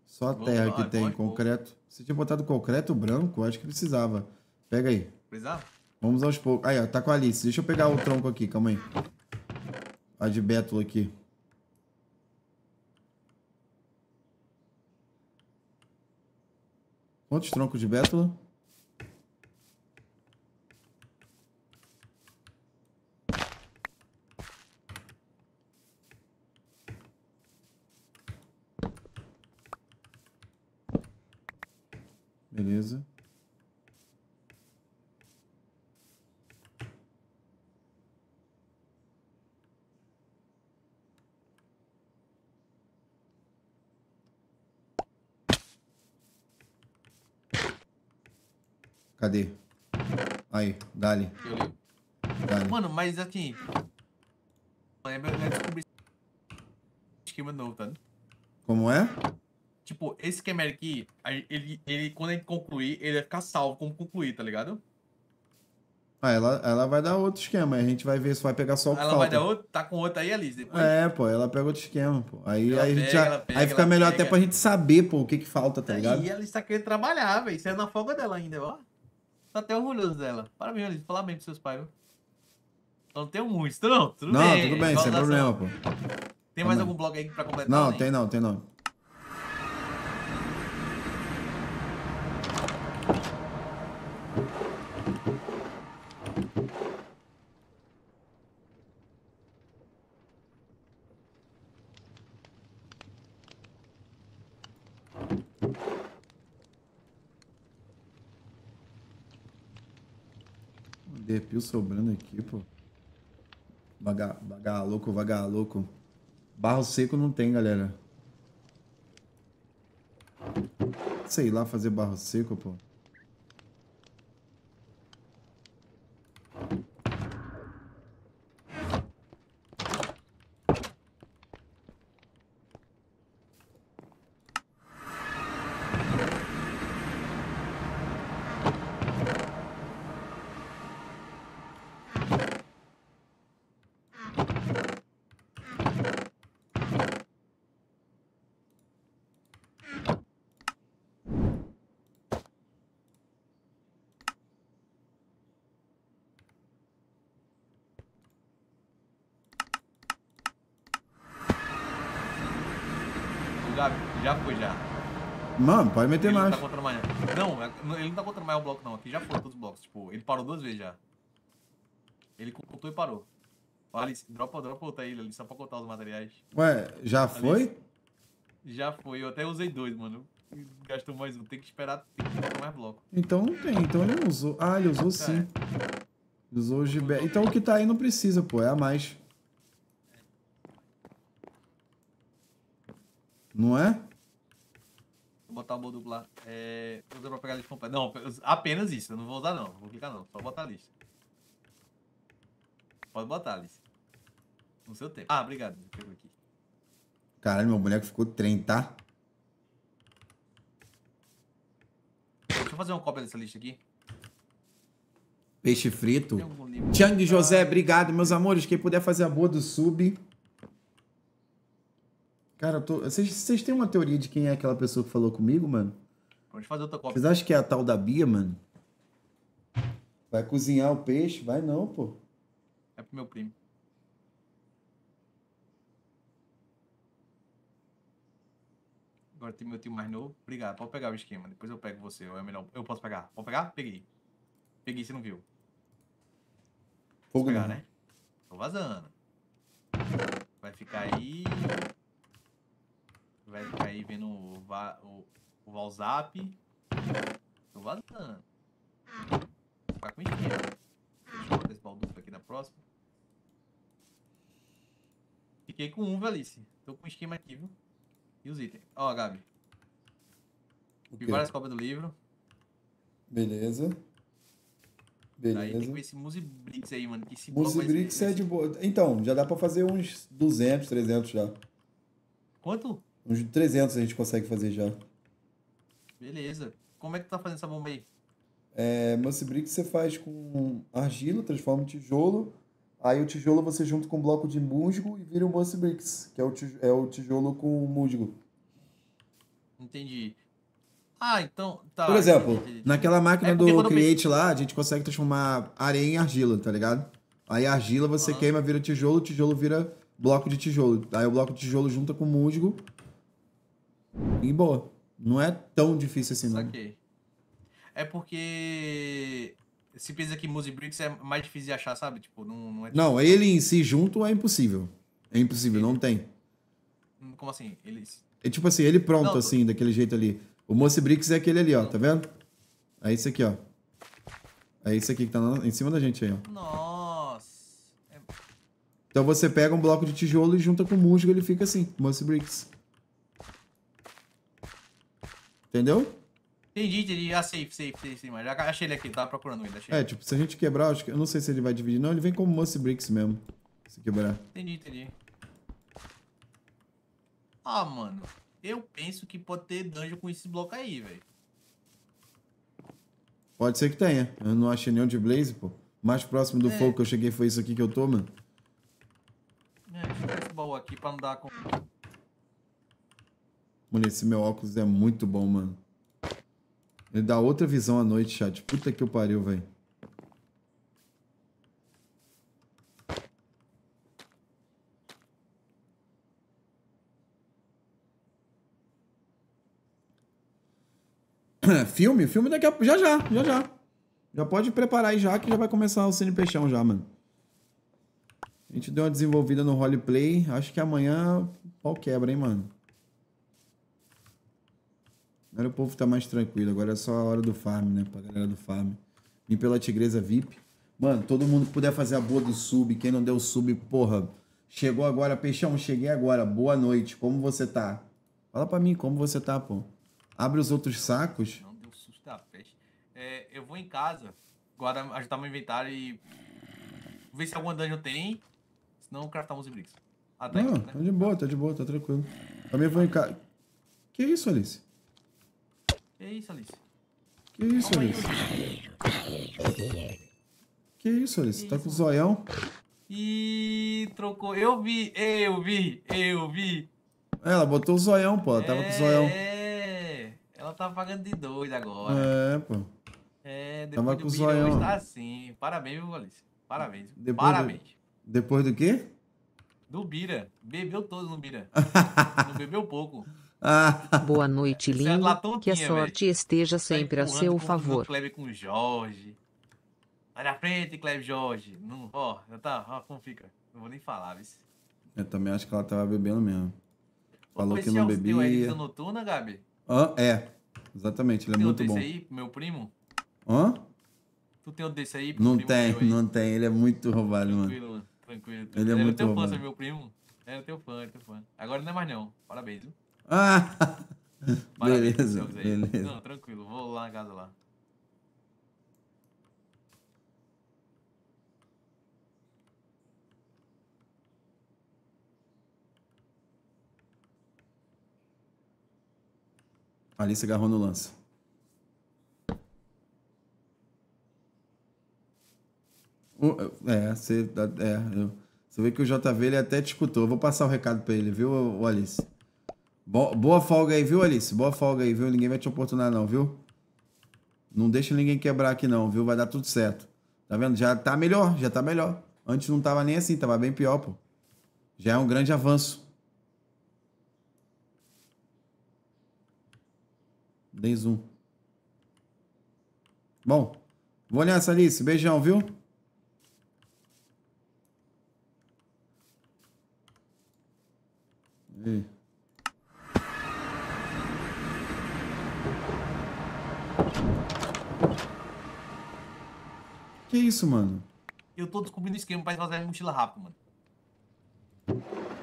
Só a terra lá, que tem, pode, concreto. Pode. Se tinha botado concreto branco, acho que precisava. Pega aí. Precisava? Vamos aos poucos. Aí, ó, tá com a Alice. Deixa eu pegar o tronco aqui, calma aí. A de bétula aqui. Quantos troncos de bétula? Beleza. Cadê? Aí, dali. dali. Mano, mas aqui... É melhor descobrir esquema novo, tá? Como é? Tipo, esse esquema aqui, ele, ele, quando ele concluir, ele vai ficar salvo como concluir, tá ligado? Ah, ela, ela vai dar outro esquema, aí a gente vai ver se vai pegar só o que ela falta. Vai dar outro? Tá com outro aí, Alice, depois? É, pô, ela pega outro esquema, pô. Aí, aí, pega, a gente já, pega, aí fica melhor pega. até pra gente saber, pô, o que que falta, tá ligado? E ela está querendo trabalhar, velho. Isso é na folga dela ainda, ó. Tá até orgulhoso dela. Parabéns, Alice. Fala bem pros seus pais, viu? Não tem muitos, tu não? Tudo não, bem. Não, tudo bem, sem problema, pô. Tem mais algum blog aí pra completar? Não, tem não, tem não. Pio sobrando aqui, pô. Vagar, vagar louco, vagar louco. Barro seco não tem, galera. Sei lá fazer barro seco, pô. Já foi, já. Mano, pode meter ele mais. Não, tá contra mais. não, ele não tá contra mais o bloco, não. Aqui já foi todos os blocos. Tipo, ele parou duas vezes já. Ele contou e parou. Alice, dropa, dropa outra ilha ali, só pra contar os materiais. Ué, já Alice, foi? Já foi. Eu até usei dois, mano. Gastou mais um. Tem que esperar, tem que botar mais bloco. Então não tem. Então ele não usou. Ah, ele usou sim. É. Usou o gibé. De... Então o que tá aí não precisa, pô. É a mais. Não é? Vou botar o modo lá. É... Vou usar pra pegar a lista completa. Não, apenas isso. Eu não vou usar, não. Vou clicar, não. Só botar a lista. Pode botar a lista. No seu tempo. Ah, obrigado. Pegou aqui. Caralho, meu boneco ficou trem, tá? Deixa eu fazer uma cópia dessa lista aqui. Peixe frito. Tiang José, obrigado, meus amores. Quem puder fazer a boa do sub... Cara, vocês têm uma teoria de quem é aquela pessoa que falou comigo, mano? Pode fazer outra cópia. Vocês acham que é a tal da Bia, mano? Vai cozinhar o peixe? Vai não, pô. É pro meu primo. Agora tem meu tio mais novo. Obrigado, pode pegar o esquema. Depois eu pego você, ou é melhor... Eu posso pegar? Pode pegar? Peguei. Peguei, você não viu. Fogo pegar, né? Tô vazando. Vai ficar aí... Vai ficar aí vendo o, va o, o WhatsApp. Tô vazando. Vou ficar com esquema. Deixa eu botar esse balduco aqui na próxima. Fiquei com um, Valice. Tô com esquema aqui, viu? E os itens. Ó, Gabi. Vi várias cópias do livro. Beleza. Beleza. Aí tem que ver esse Musibrix aí, mano. Que Musibrix é de boa. Então, já dá pra fazer uns duzentos, trezentos já. Quanto? Uns trezentos a gente consegue fazer já. Beleza. Como é que tu tá fazendo essa bomba aí? É, Musibrix você faz com argila, transforma em tijolo. Aí o tijolo você junta com um bloco de musgo e vira o Musibrix, que é o, tijolo, é o tijolo com musgo. Entendi. Ah, então... Tá. Por exemplo, entendi. Naquela máquina é do Create eu... lá, a gente consegue transformar areia em argila, tá ligado? Aí a argila você ah. queima, vira tijolo, o tijolo vira bloco de tijolo. Aí o bloco de tijolo junta com musgo e boa. Não é tão difícil assim, não. Saquei. É porque se pensa que Musibrix é mais difícil de achar, sabe? Tipo, não, não é... Não, ele em si junto é impossível. É impossível, ele... não tem. Como assim? Ele... É tipo assim, ele pronto não, tô... assim, daquele jeito ali. O Musibrix é aquele ali, ó, não. tá vendo? É esse aqui, ó. É esse aqui que tá na... em cima da gente aí, ó. Nossa! É... Então você pega um bloco de tijolo e junta com o musgo, ele fica assim, Musibrix. Entendeu? Entendi, entendi. Ah, safe, safe, safe, safe. Mas já achei ele aqui, tava procurando ele. Achei. É, tipo, se a gente quebrar, eu, acho que... eu não sei se ele vai dividir. Não, ele vem como Musibrix mesmo, se quebrar. Entendi, entendi. Ah, mano, eu penso que pode ter dungeon com esse bloco aí, velho. Pode ser que tenha. Eu não achei nenhum de Blaze, pô. O mais próximo do é. fogo que eu cheguei foi isso aqui que eu tô, mano. É, deixa eu ver esse baú aqui pra não dar... Com... Mano, esse meu óculos é muito bom, mano. Ele dá outra visão à noite, chat. Puta que eu pariu, velho. Filme? Filme daqui a... Já, já. Já, já. Já pode preparar aí já, que já vai começar o Cine Peixão já, mano. A gente deu uma desenvolvida no roleplay. Acho que amanhã pau quebra, hein, mano. Agora o povo tá mais tranquilo, agora é só a hora do farm, né? Pra galera do farm. Vim pela Tigresa V I P. Mano, todo mundo que puder fazer a boa do sub, quem não deu sub, porra. Chegou agora, Peixão, cheguei agora. Boa noite, como você tá? Fala pra mim, como você tá, pô? Abre os outros sacos. Não deu susto da peste. É, eu vou em casa, agora ajudar meu inventário e... Ver se alguma dungeon tem, senão craftar Musibrix. Ah, tá de boa, tá de boa, tá tranquilo. Também vou em casa. Que isso, Alice? Que isso, Alice? Que isso, Alice? Que isso, Alice? Tá com o zoião? Ih, trocou. Eu vi, eu vi, eu vi. Ela botou o zoião, pô. Ela tava é... com o zoião. É, ela tá pagando de doido agora. É, pô. É, depois tava do com o Bira hoje tá assim. Parabéns, viu, Alice? Parabéns. Depois Parabéns. Do... Depois do quê? Do Bira. Bebeu todo no Bira. Não bebeu pouco. Ah. Boa noite, lindo. Que a sorte véio. esteja sempre a seu favor. Kleber com o Jorge. Vai na frente, Kleber Jorge. Não, ó, já tá, ó, como fica. Não vou nem falar, viu? Eu também acho que ela tava bebendo mesmo. Falou que não bebia. Você tem uma noturna, Gabi? Hã? É, exatamente, ele é muito bom. Tu tem outro desse aí pro meu primo? Hã? Tu tem outro desse aí pro meu primo? Não tem, não tem, ele é muito roubado, mano. Tranquilo, tranquilo. Ele é muito roubado. Ele é teu fã, você é meu primo? Era teu fã, era teu fã. Agora não é mais não, parabéns, viu? Ah! Parabéns, beleza, beleza. Não, tranquilo, vou lá na casa lá. Alice agarrou no lance. Uh, é, você é, você vê que o J V ele até te escutou. Eu vou passar o recado pra ele, viu, Alice? Boa folga aí, viu, Alice? Boa folga aí, viu? Ninguém vai te oportunar não, viu? Não deixa ninguém quebrar aqui não, viu? Vai dar tudo certo. Tá vendo? Já tá melhor, já tá melhor. Antes não tava nem assim, tava bem pior, pô. Já é um grande avanço. Dei zoom. Bom, vou nessa, Alice. Beijão, viu? E... Que isso, mano? Eu tô descobrindo o esquema pra fazer a mochila rápido, mano.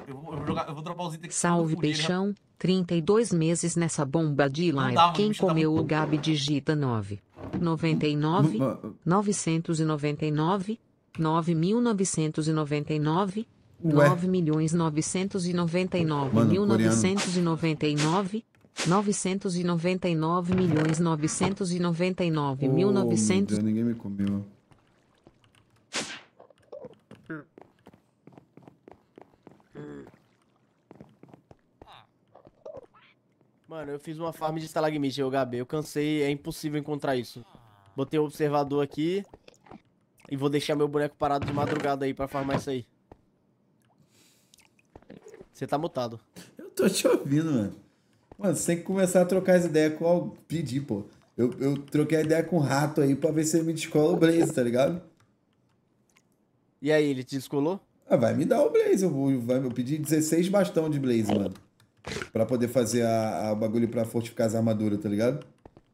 Eu vou, eu vou jogar, eu vou dropar os itens aqui. Salve, Peixão. trinta e dois meses nessa bomba de live. Dá, Quem comeu tá o Gabi digita nove, noventa e nove, novecentos e noventa e nove, nove mil novecentos e noventa e nove, nove milhões novecentos e noventa e nove mil novecentos e noventa e nove, novecentos e noventa e nove milhões novecentos e noventa e nove mil e novecentos. Ninguém me comeu. Mano, eu fiz uma farm de estalagmite, eu, Gabi. Eu cansei, é impossível encontrar isso. Botei o observador aqui. E vou deixar meu boneco parado de madrugada aí pra farmar isso aí. Você tá mutado. Eu tô te ouvindo, mano. Mano, você tem que começar a trocar as ideias com o pedir, pô. Eu, eu troquei a ideia com o rato aí pra ver se ele me descola o Blaze, tá ligado? E aí, ele te descolou? Ah, vai me dar o Blaze. Eu vou vai, eu pedir dezesseis bastão de Blaze, mano. Pra poder fazer a, a bagulho pra fortificar as armaduras, tá ligado?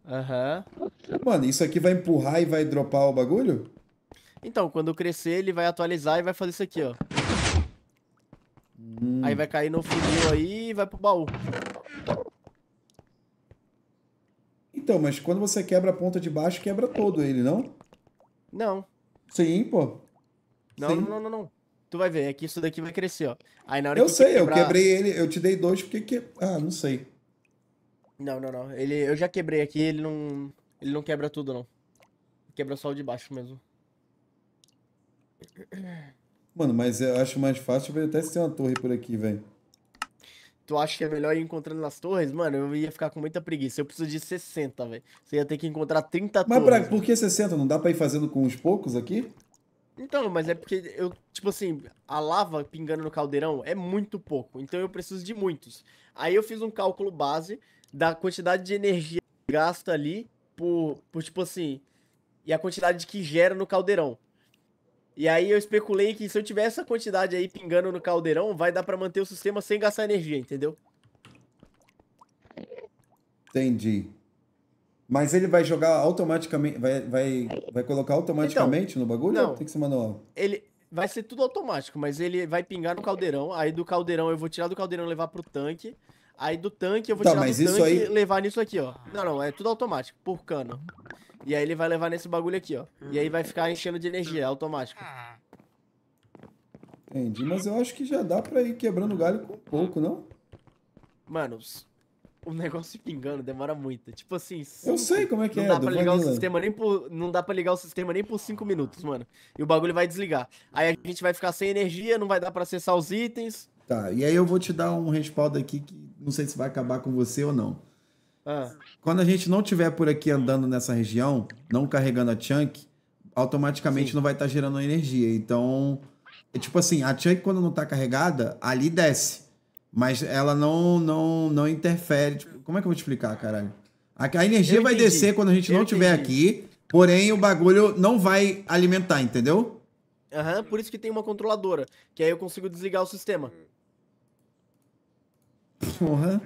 Aham. Uhum. Mano, isso aqui vai empurrar e vai dropar o bagulho? Então, quando crescer, ele vai atualizar e vai fazer isso aqui, ó. Hum. Aí vai cair no funil aí e vai pro baú. Então, mas quando você quebra a ponta de baixo, quebra todo ele, não? Não. Sim, pô. Não, Sim. não, não, não, não. Tu vai ver, é que isso daqui vai crescer, ó. Aí na hora eu que sei, quebrar... eu quebrei ele, eu te dei dois porque... Que... Ah, não sei. Não, não, não. Ele, eu já quebrei aqui, ele não... Ele não quebra tudo, não. Quebra só o de baixo mesmo. Mano, mas eu acho mais fácil ver até se tem uma torre por aqui, velho. Tu acha que é melhor ir encontrando nas torres? Mano, eu ia ficar com muita preguiça. Eu preciso de sessenta, velho. Você ia ter que encontrar trinta mas torres. Mas pra... por que sessenta? Não dá pra ir fazendo com uns poucos aqui? Então, mas é porque eu... Tipo assim, a lava pingando no caldeirão é muito pouco. Então eu preciso de muitos. Aí eu fiz um cálculo base da quantidade de energia que gasta ali por, por tipo assim... E a quantidade que gera no caldeirão. E aí eu especulei que se eu tiver essa quantidade aí pingando no caldeirão, vai dar pra manter o sistema sem gastar energia, entendeu? Entendi. Mas ele vai jogar automaticamente, vai, vai, vai colocar automaticamente então, no bagulho não, ou tem que ser manual? Ele vai ser tudo automático, mas ele vai pingar no caldeirão, aí do caldeirão eu vou tirar do caldeirão e levar pro tanque, aí do tanque eu vou tá, tirar do tanque aí... e levar nisso aqui, ó. Não, não, é tudo automático, por cano. E aí ele vai levar nesse bagulho aqui, ó. E aí vai ficar enchendo de energia, automático. Entendi, mas eu acho que já dá pra ir quebrando galho com pouco, não? Mano, o negócio pingando demora muito. Tipo assim... Cinco, eu sei como é que não é. Dá pra ligar o sistema nem por, não dá pra ligar o sistema nem por cinco minutos, mano. E o bagulho vai desligar. Aí a gente vai ficar sem energia, não vai dar pra acessar os itens. Tá, e aí eu vou te dar um respaldo aqui que não sei se vai acabar com você ou não. Ah. Quando a gente não estiver por aqui andando nessa região, não carregando a chunk, automaticamente Sim. não vai estar tá gerando energia. Então, é tipo assim, a chunk quando não está carregada, ali desce. Mas ela não, não, não interfere. Tipo, como é que eu vou te explicar, caralho? A, a energia eu vai entendi. descer quando a gente eu não estiver aqui, porém o bagulho não vai alimentar, entendeu? Aham, por isso que tem uma controladora, que aí eu consigo desligar o sistema. Porra.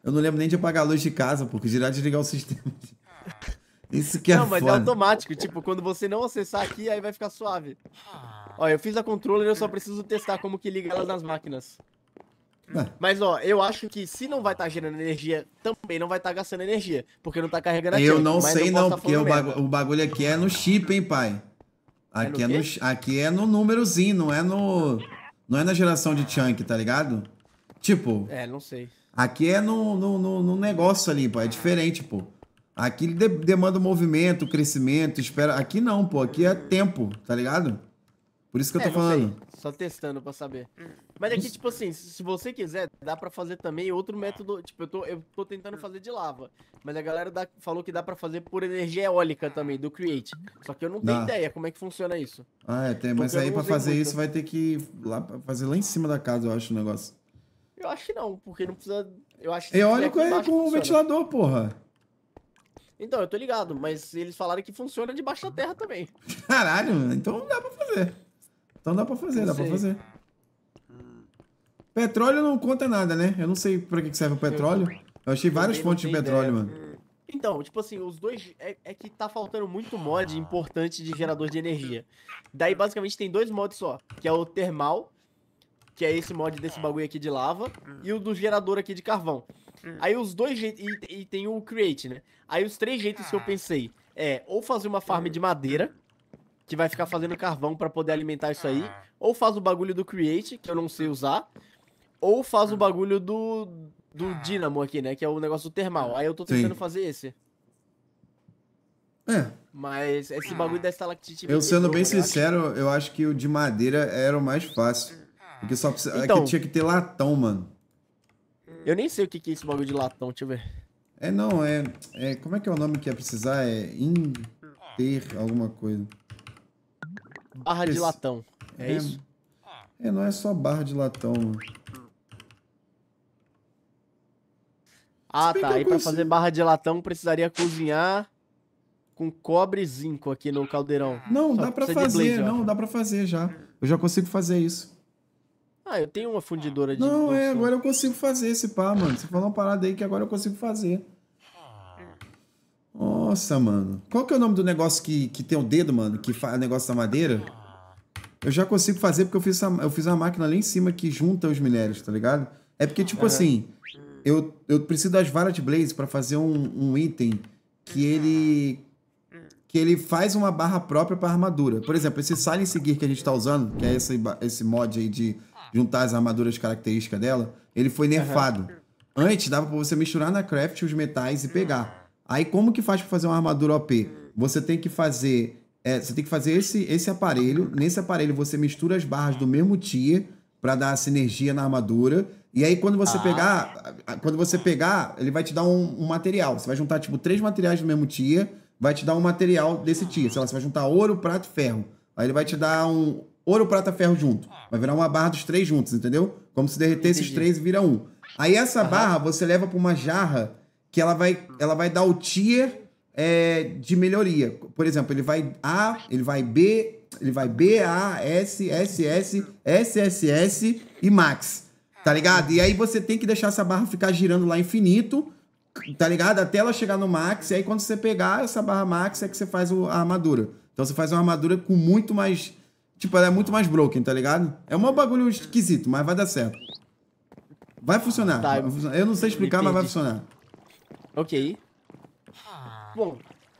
Eu não lembro nem de apagar a luz de casa, porque girar e desligar o sistema. Isso que é foda. Não, mas é automático. Tipo, quando você não acessar aqui, aí vai ficar suave. Ó, eu fiz a controller e eu só preciso testar como que liga ela nas máquinas. Ah. Mas, ó, eu acho que se não vai estar tá gerando energia, também não vai estar tá gastando energia. Porque não tá carregando a chip. Eu não sei não, não tá porque o, bagu o bagulho aqui é no chip, hein, pai? Aqui é no, é no, aqui é no númerozinho, não é no... Não é na geração de chunk, tá ligado? Tipo... É, não sei. Aqui é no, no, no, no negócio ali, pô. É diferente, pô. Aqui ele de, demanda movimento, crescimento, espera. Aqui não, pô. Aqui é tempo, tá ligado? Por isso que é, eu tô falando. Sei. Só testando pra saber. Mas aqui, tipo assim, se você quiser, dá pra fazer também outro método. Tipo, eu tô, eu tô tentando fazer de lava. Mas a galera dá, falou que dá pra fazer por energia eólica também, do Create. Só que eu não tenho dá. ideia como é que funciona isso. Ah, é, tem, mas aí pra fazer muito. isso vai ter que lá, fazer lá em cima da casa, eu acho, o negócio. Eu acho que não, porque não precisa... Eu acho que eólico é com o ventilador, porra. Então, eu tô ligado, mas eles falaram que funciona debaixo da terra também. Caralho, então dá pra fazer. Então dá pra fazer, dá pra fazer. Petróleo não conta nada, né? Eu não sei pra que serve o petróleo. Eu achei várias fontes de petróleo, mano. Então, tipo assim, os dois... É, é que tá faltando muito mod importante de gerador de energia. Daí, basicamente, tem dois mods só, que é o termal... Que é esse mod desse bagulho aqui de lava. E o do gerador aqui de carvão. Aí os dois jeitos... E, e tem o Create, né? Aí os três jeitos que eu pensei é ou fazer uma farm de madeira, que vai ficar fazendo carvão pra poder alimentar isso aí. Ou faz o bagulho do Create, que eu não sei usar. Ou faz o bagulho do... do Dynamo aqui, né? Que é o negócio do Termal. Aí eu tô tentando Sim. fazer esse. É. Mas esse bagulho da estalactite... Eu sendo bem sincero, eu acho que o de madeira era o mais fácil. Porque só precisa... Então, é que tinha que ter latão, mano. Eu nem sei o que que é esse bagulho de latão, deixa eu ver. É, não, é... é como é que é o nome que ia precisar? É... Inter... alguma coisa. Barra de latão. É, é isso? É, não é só barra de latão, mano. Ah, tá. Aí pra fazer barra de latão precisaria cozinhar com cobre e zinco aqui no caldeirão. Não, só dá pra fazer. Blaze, não, dá pra fazer já. Eu já consigo fazer isso. Ah, eu tenho uma fundidora de... Não, é, agora eu consigo fazer esse pá, mano. Você falou uma parada aí que agora eu consigo fazer. Nossa, mano. Qual que é o nome do negócio que, que tem o dedo, mano? Que faz o negócio da madeira? Eu já consigo fazer porque eu fiz, a, eu fiz uma máquina lá em cima que junta os minérios, tá ligado? É porque, tipo é. assim, eu, eu preciso das varas de blaze pra fazer um, um item que ele... que ele faz uma barra própria pra armadura. Por exemplo, esse Silence Gear que a gente tá usando, que é esse, esse mod aí de juntar as armaduras características dela, ele foi nerfado. Uhum. Antes dava pra você misturar na craft os metais e pegar. Aí como que faz pra fazer uma armadura O P? Você tem que fazer... É, você tem que fazer esse, esse aparelho. Nesse aparelho você mistura as barras do mesmo tier pra dar a sinergia na armadura. E aí quando você ah. pegar... Quando você pegar, ele vai te dar um, um material. Você vai juntar tipo três materiais do mesmo tier... vai te dar um material desse tier. Sei lá, você vai juntar ouro, prata e ferro. Aí ele vai te dar um ouro, prata e ferro junto. Vai virar uma barra dos três juntos, entendeu? Como se derreter Entendi. esses três e vira um. Aí essa Aham. barra você leva para uma jarra que ela vai, ela vai dar o tier é, de melhoria. Por exemplo, ele vai A, ele vai B, ele vai B, A, S, S, S, S, S, S e Max. Tá ligado? E aí você tem que deixar essa barra ficar girando lá infinito, tá ligado? Até ela chegar no max, e aí quando você pegar essa barra max é que você faz o, a armadura. Então você faz uma armadura com muito mais... Tipo, ela é muito mais broken, tá ligado? É um bagulho esquisito, mas vai dar certo. Vai funcionar. Tá, vai funcionar. Eu não sei explicar, mas vai funcionar. Ok. Bom,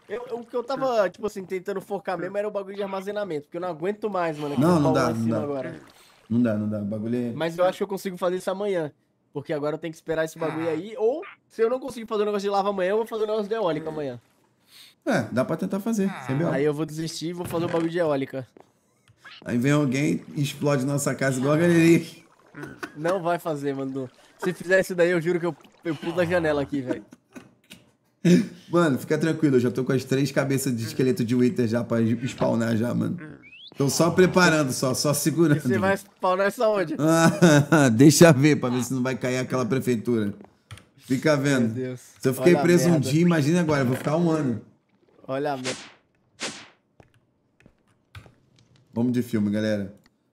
eu, eu, o que eu tava, tipo assim, tentando focar mesmo era o bagulho de armazenamento, porque eu não aguento mais, mano. Não, não dá, não dá. Agora. Não dá, não dá. O bagulho é... Mas eu acho que eu consigo fazer isso amanhã. Porque agora eu tenho que esperar esse bagulho aí. Ou, se eu não conseguir fazer o negócio de lava amanhã, eu vou fazer o negócio de eólica amanhã. É, dá pra tentar fazer. Aí eu vou desistir e vou fazer o bagulho de eólica. Aí vem alguém e explode nossa casa igual a galeria. Não vai fazer, mano. Se fizer isso daí, eu juro que eu, eu pulo a janela aqui, velho. Mano, fica tranquilo. Eu já tô com as três cabeças de esqueleto de Wither já pra spawnar já, mano. Tô só preparando, só, só segurando. E você vai spawnar isso aonde? Ah, deixa ver, pra ver se não vai cair aquela prefeitura. Fica vendo. Meu Deus. Se eu fiquei Olha preso um dia, imagina agora, eu vou ficar um ano. Olha a merda. Vamos de filme, galera.